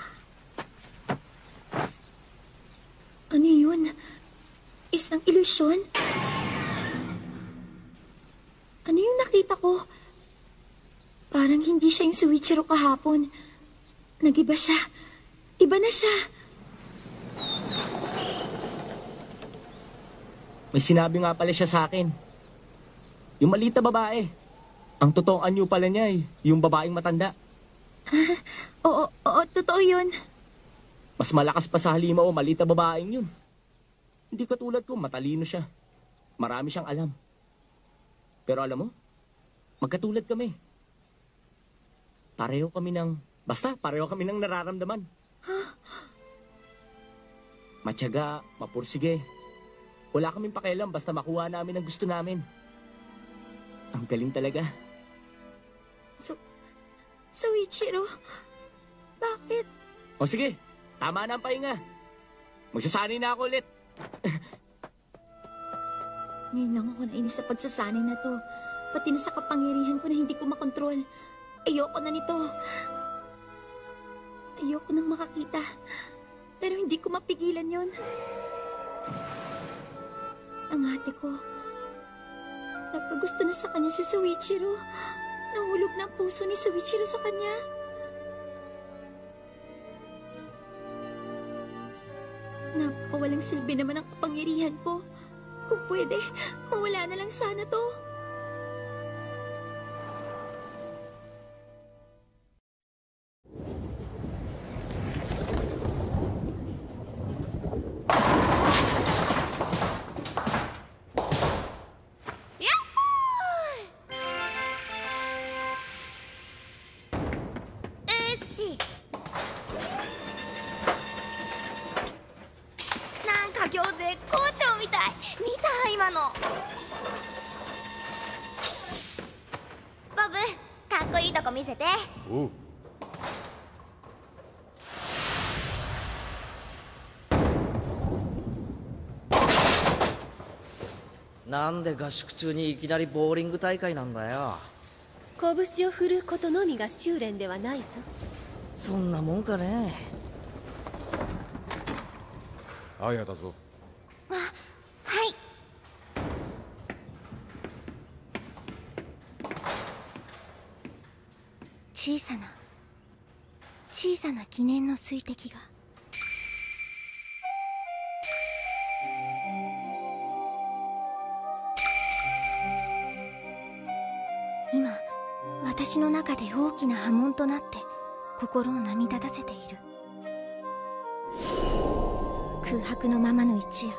Ano yun? Isang ilusyon? Ano yung nakita ko? Parang hindi siya yung Sōichirō kahapon. Nag-iba siya. Iba na siya. May sinabi nga pala siya sa akin. Yung maliit na babae. Ang totoong anyo pala niya eh. Yung babaeng matanda. Uh, oo, oo, totoo yun. Mas malakas pa sa halima o maliit na babaeng yun. Hindi katulad ko, matalino siya. Marami siyang alam. Pero alam mo, magkatulad kami. Pareho kami ng... Basta, pareho kami ng nararamdaman. Matyaga, mapursige. Wala kaming pakialam basta makuha namin ang gusto namin. Ang galing talaga. So... Sōichirō, bakit? O sige, tama na ang pahinga. Magsasanay na ako ulit. Ngayon lang ako nainis sa pagsasanay na to. Pati na sa kapangyarihan ko na hindi ko makontrol. Ayoko na nito. Ayoko nang makakita. Pero hindi ko mapigilan yon. Ang ate ko. Napagusto na sa kanya si Sōichirō. Nahulog na ang puso ni Sōichirō sa kanya. Napakawalang silbi naman ang kapangyarihan ko. Kung pwede, mawala na lang sana to. Nande gashuk chū ni ikinari bowling taikai nan da yo. Kobushi o furu koto nomi ga shūren de wa nai zo. Sonna mon ka ne? Aya da zo. Chisana. Chisana kinen no suiteki ga. Ima, watashi no naka de ouki na hamon to natte, kokoro o namidatasete iru. Kuhaku no mama no ichiya,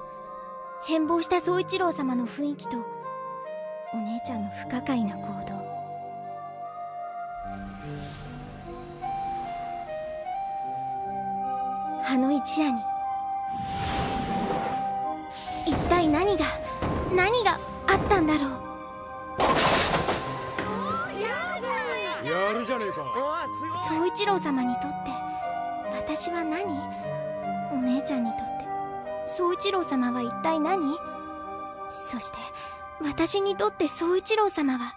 henbou shita Sōichirō sama no fuiki to, onee-chan no fukakai na koudou. Ano ichiya ni ittai nani ga nani ga atta n darou. Yaru janai ka. Sōichirō sama ni totte watashi wa nani? Onee-chan ni totte Sōichirō sama wa ittai nani? Soshite watashi ni totte Sōichirō sama wa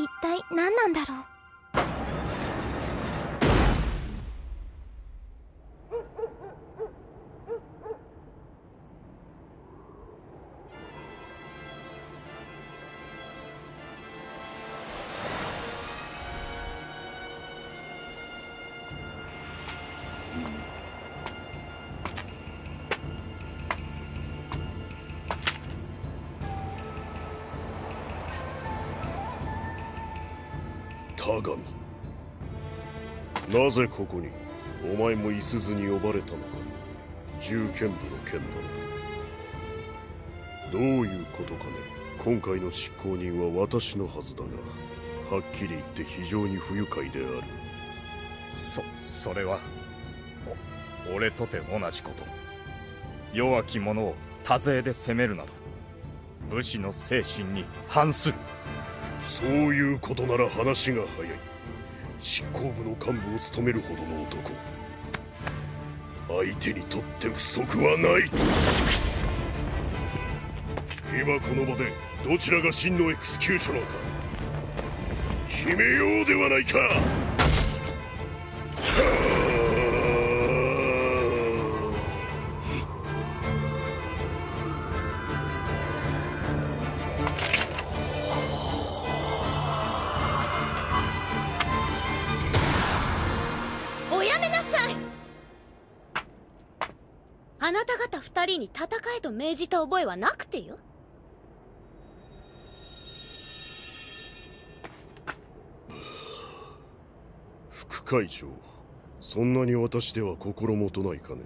ittai nan nan darou? 高見。なぜここにお前もいすずに呼ばれたのか。銃剣部の件だ。どういうことかね。今回の執行人は私のはずだが、はっきり言って非常に不愉快である。そ、それはお、俺とて同じこと。弱き者を多勢で攻めるなど武士の精神に反する。そういうことなら話が早い。執行部の幹部を務めるほどの男、相手にとって不足はない。今この場でどちらが真のエクスキューショナーか決めようではないか。あなた方二人に戦えと命じた覚えはなくてよ。副会長、そんなに私では心もとないかね。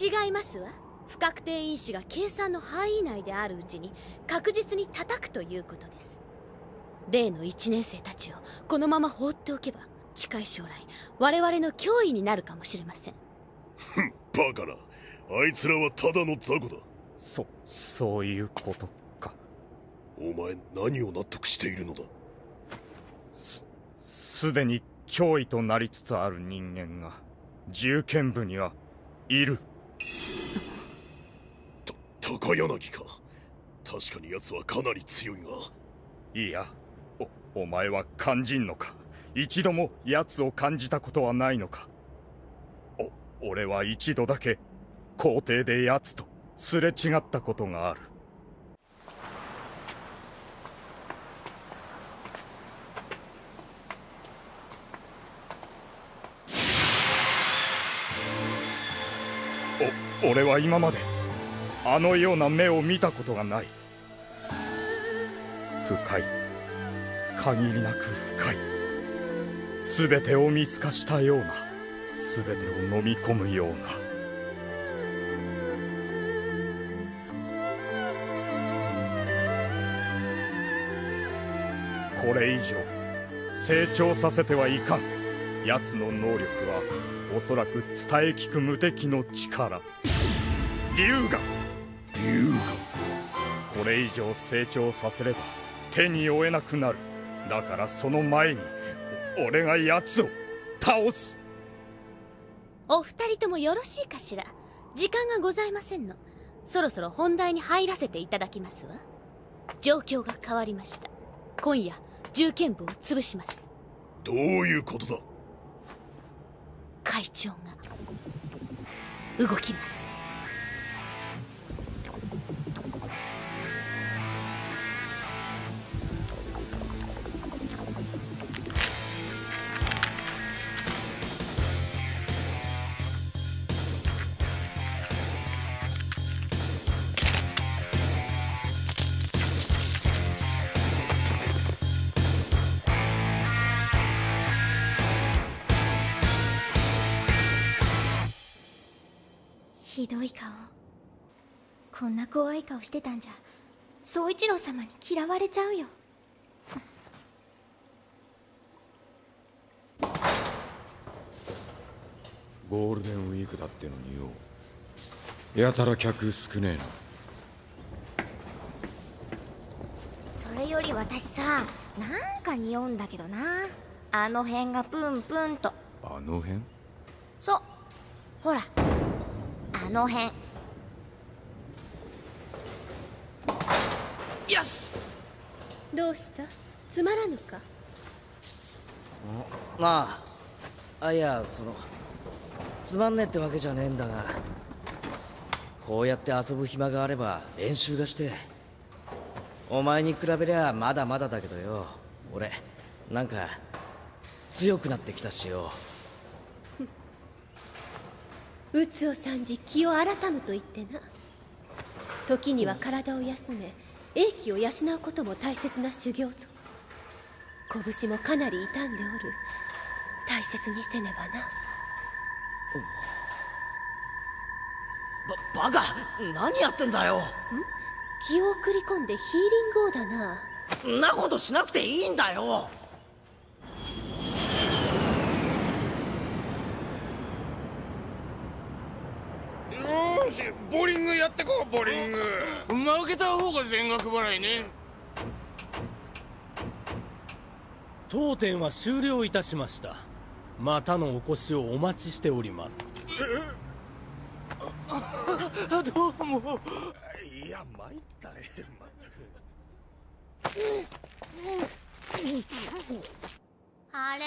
違いますわ。不確定因子が計算の範囲内であるうちに確実に叩くということです。例の一年生たちをこのまま放っておけば近い将来我々の脅威になるかもしれません。ふんバカな、あいつらはただの雑魚だ。そ、そういうことか。お前何を納得しているのだ。す、すでに脅威となりつつある人間が銃剣部にはいる。た、高柳か。確かに奴はかなり強いが。いや、お、お前は肝心のか。一度も奴を感じたことはないのか。お、俺は一度だけ校庭で奴とすれ違ったことがある。お、俺は今まであのような目を見たことがない。深い、限りなく深い。全てを見透かしたような、全てを飲み込むような。これ以上成長させてはいかん。奴の能力はおそらく伝え聞く無敵の力、龍河。龍河。これ以上成長させれば手に負えなくなる。だからその前に俺が奴を倒す。お二人ともよろしいかしら。時間がございませんの。そろそろ本題に入らせていただきますわ。状況が変わりました。今夜銃剣部を潰します。どういうことだ。会長が動きます。ひどい顔。こんな怖い顔してたんじゃ宗一郎様に嫌われちゃうよ。ゴールデンウィークだってのによ、やたら客少ねえな。それより私さ、なんか匂うんだけどな。あの辺がプンプンと。あの辺？そう、ほらあの辺。よし。どうした？つまらぬか？まあ、あ、いや、そのつまんねえってわけじゃねえんだが、こうやって遊ぶ暇があれば練習がして。お前に比べりゃまだまだだけどよ、俺なんか強くなってきたしよ。うつを参じ気を改むと言ってな。時には体を休め英気を養うことも大切な修行ぞ。拳もかなり傷んでおる。大切にせねばな。ば、バカ！何やってんだよ。ん？気を送り込んでヒーリングをだな。んなことしなくていいんだよ。よし、ボリングやってこう、ボリング。負けた方が全額払いね。当店は終了いたしました。またのお越しをお待ちしております。どうも。いや、参ったね、まったく。あれ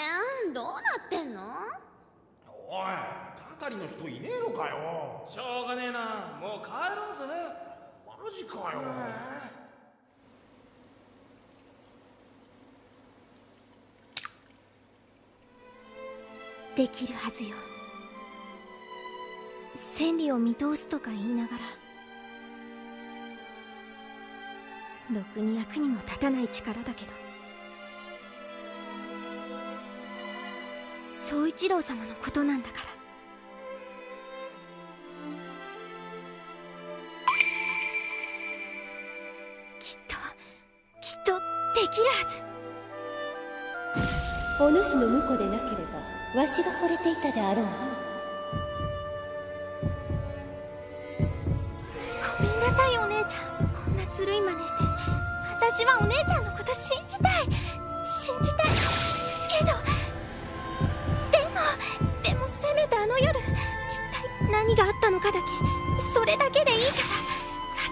ん、どうなってんの？おい、係の人いねえのかよ。しょうがねえな、もう帰ろうぜ。マジかよ。できるはずよ。千里を見通すとか言いながら、ろくに役にも立たない力だけど、宗一郎様のことなんだから。きっときっとできるはず。お主の婿でなければわしが惚れていたであろうな。ごめんなさいお姉ちゃん、こんなずるい真似して。私はお姉ちゃんのこと信じたい、信じたいけど、でもでもせめてあの夜、一体何があったのかだけ、それだけでいいから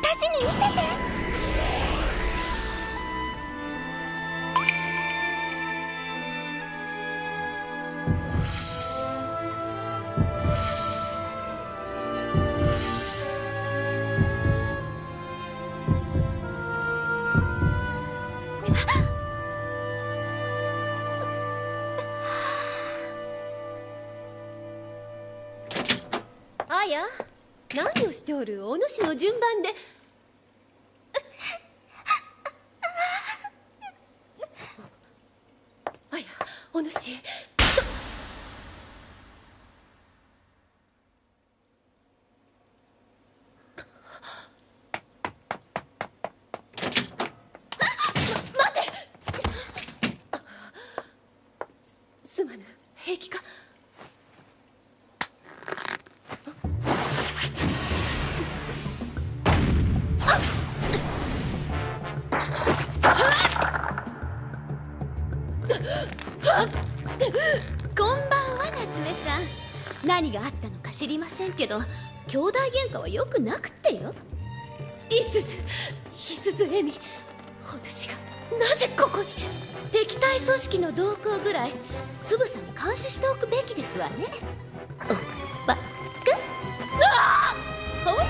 私に見せて。何をしておる？お主の順番で。あや、お主。知りませんけど、兄弟喧嘩は良くなくってよ。いすず、いすずえみ、お主がなぜここに？敵対組織の動向ぐらいつぶさに監視しておくべきですわね。おばっくああ、ほら、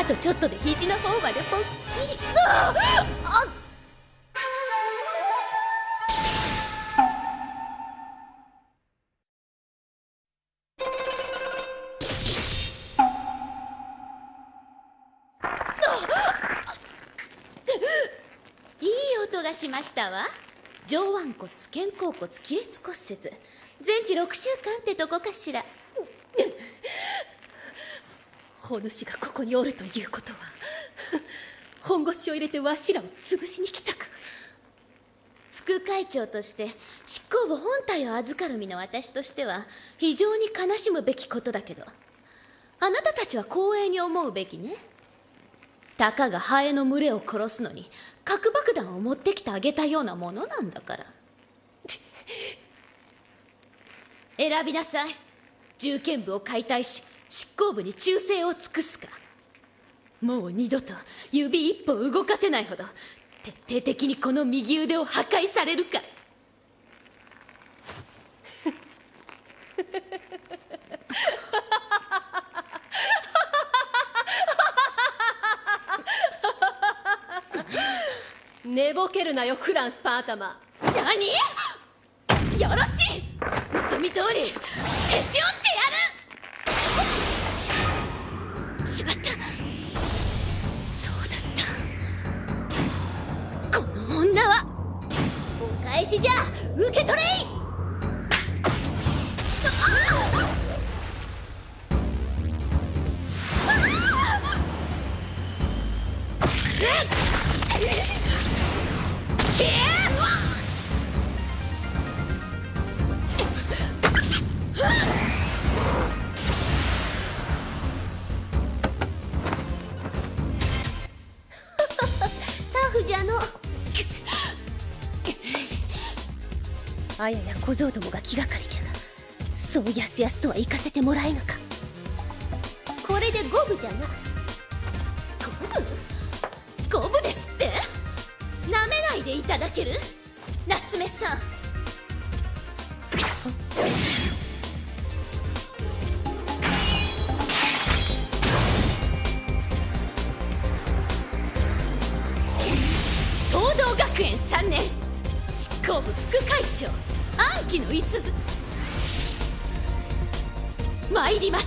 あとちょっとで肘の方までぽっきり。ああ、あっ、しましたわ。上腕骨、肩甲骨、亀裂骨折、全治ろくしゅうかんってとこかしら。お主がここにおるということは、本腰を入れてわしらを潰しに来たか。副会長として執行部本体を預かる身の私としては非常に悲しむべきことだけど、あなたたちは光栄に思うべきね。たかがハエの群れを殺すのに核爆弾を持ってきてあげたようなものなんだから。選びなさい。銃剣部を解体し、執行部に忠誠を尽くすか、もう二度と指一本動かせないほど徹底的にこの右腕を破壊されるか。寝ぼけるなよ、フランスパータマ。何？よろしい。望み通りへし折ってやる。しまった、そうだった。この女はお返しじゃ。あやや小僧どもが気がかりじゃが、そうやすやすとは行かせてもらえぬか。これで五分じゃな。五分？五分ですって？なめないでいただける？夏目さん。東道学園三年執行部副会長。暗記のいすず参ります。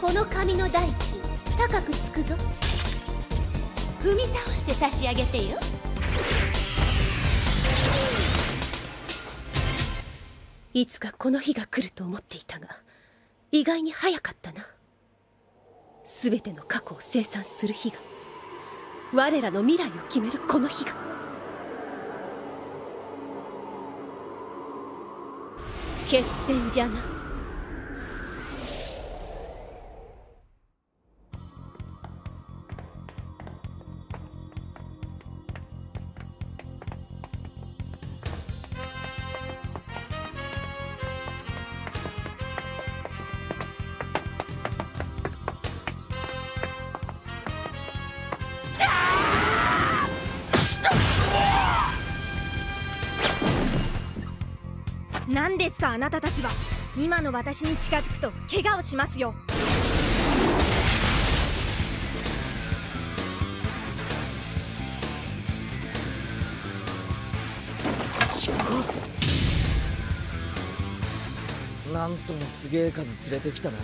この紙の代金高くつくぞ。踏み倒して差し上げてよ。いつかこの日が来ると思っていたが、意外に早かったな。全ての過去を清算する日が、我らの未来を決めるこの日が。決戦じゃな。何ですかあなたたちは。今の私に近づくと怪我をしますよ。執行。なんともすげえ数連れてきたな。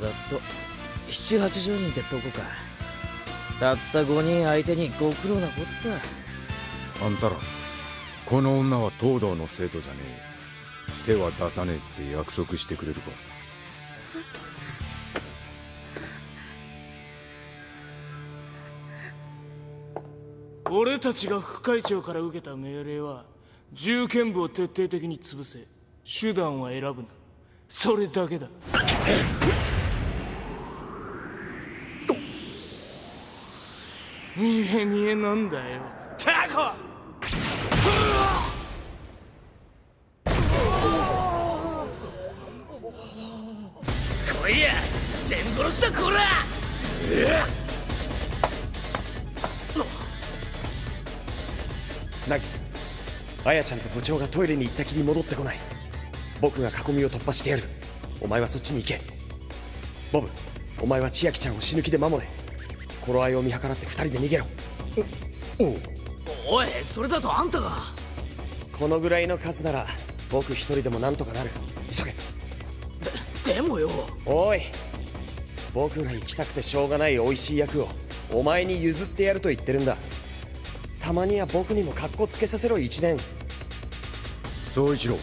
ざっとななじゅうはちじゅうにんってとこか。たったごにん相手にご苦労なこった。あんたらこの女は東堂の生徒じゃねえ。手は出さねえって約束してくれるか。俺たちが副会長から受けた命令は、銃剣部を徹底的に潰せ、手段は選ぶな、それだけだ。見え見えなんだよタコ。いや、全殺しだこら。ナギ、あやちゃんと部長がトイレに行ったきり戻ってこない。僕が囲みを突破してやる。お前はそっちに行け。ボブ、お前は千秋ちゃんを死ぬ気で守れ。頃合いを見計らって二人で逃げろ。お, お, おい、それだとあんたが。このぐらいの数なら僕一人でもなんとかなる。急げ。でもよ。おい、僕が行きたくてしょうがない美味しい役をお前に譲ってやると言ってるんだ。たまには僕にもカッコつけさせろいちねん。そういちろう、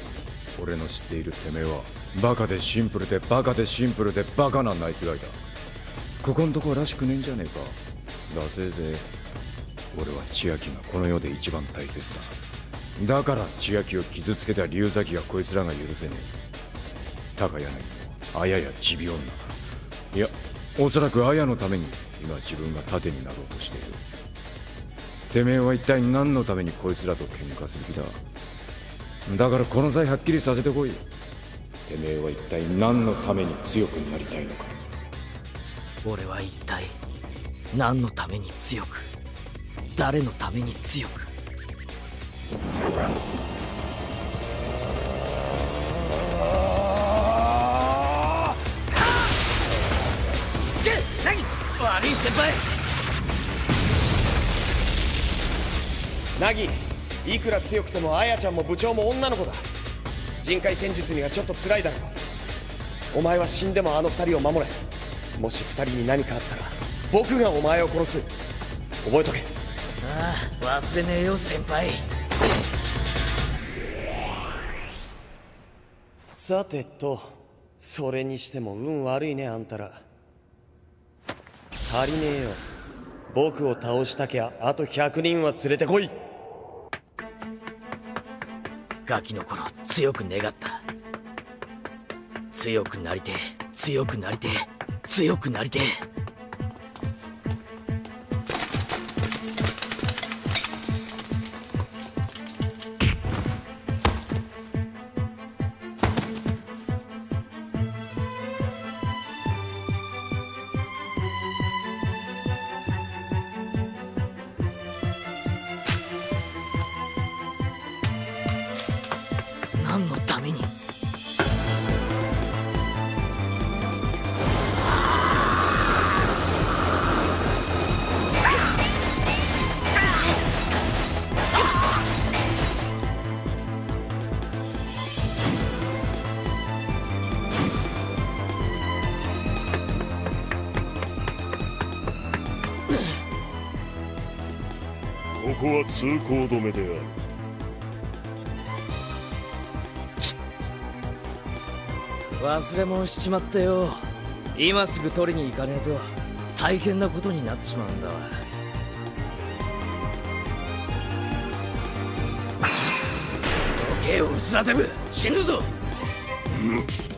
俺の知っているてめえはバカでシンプルでバカでシンプルでバカなナイスガイだ。ここんとこらしくねえんじゃねえか。だせえぜ。俺は千秋がこの世で一番大切だ。だから千秋を傷つけた龍崎がこいつらが許せねえ。高柳もあややちび女。いや、おそらくあやのために今自分が盾になろうとしている。てめえは一体何のためにこいつらと喧嘩する気だ。だからこの際はっきりさせてこい。てめえは一体何のために強くなりたいのか。俺は一体何のために強く、誰のために強く。悪い先輩。ナギ、いくら強くてもあやちゃんも部長も女の子だ。人海戦術にはちょっと辛いだろう。お前は死んでもあの二人を守れ。もし二人に何かあったら僕がお前を殺す。覚えとけ。ああ、忘れねえよ先輩。さてと、それにしても運悪いね、あんたら。足りねえよ。僕を倒したきゃあとひゃくにんは連れてこい。ガキの頃強く願った。強くなりて強くなりて強くなりて。通行止めである。忘れ物しちまったよ。今すぐ取りに行かねえと大変なことになっちまうんだわ。時計をうすらてぶ、死ぬぞ。うん。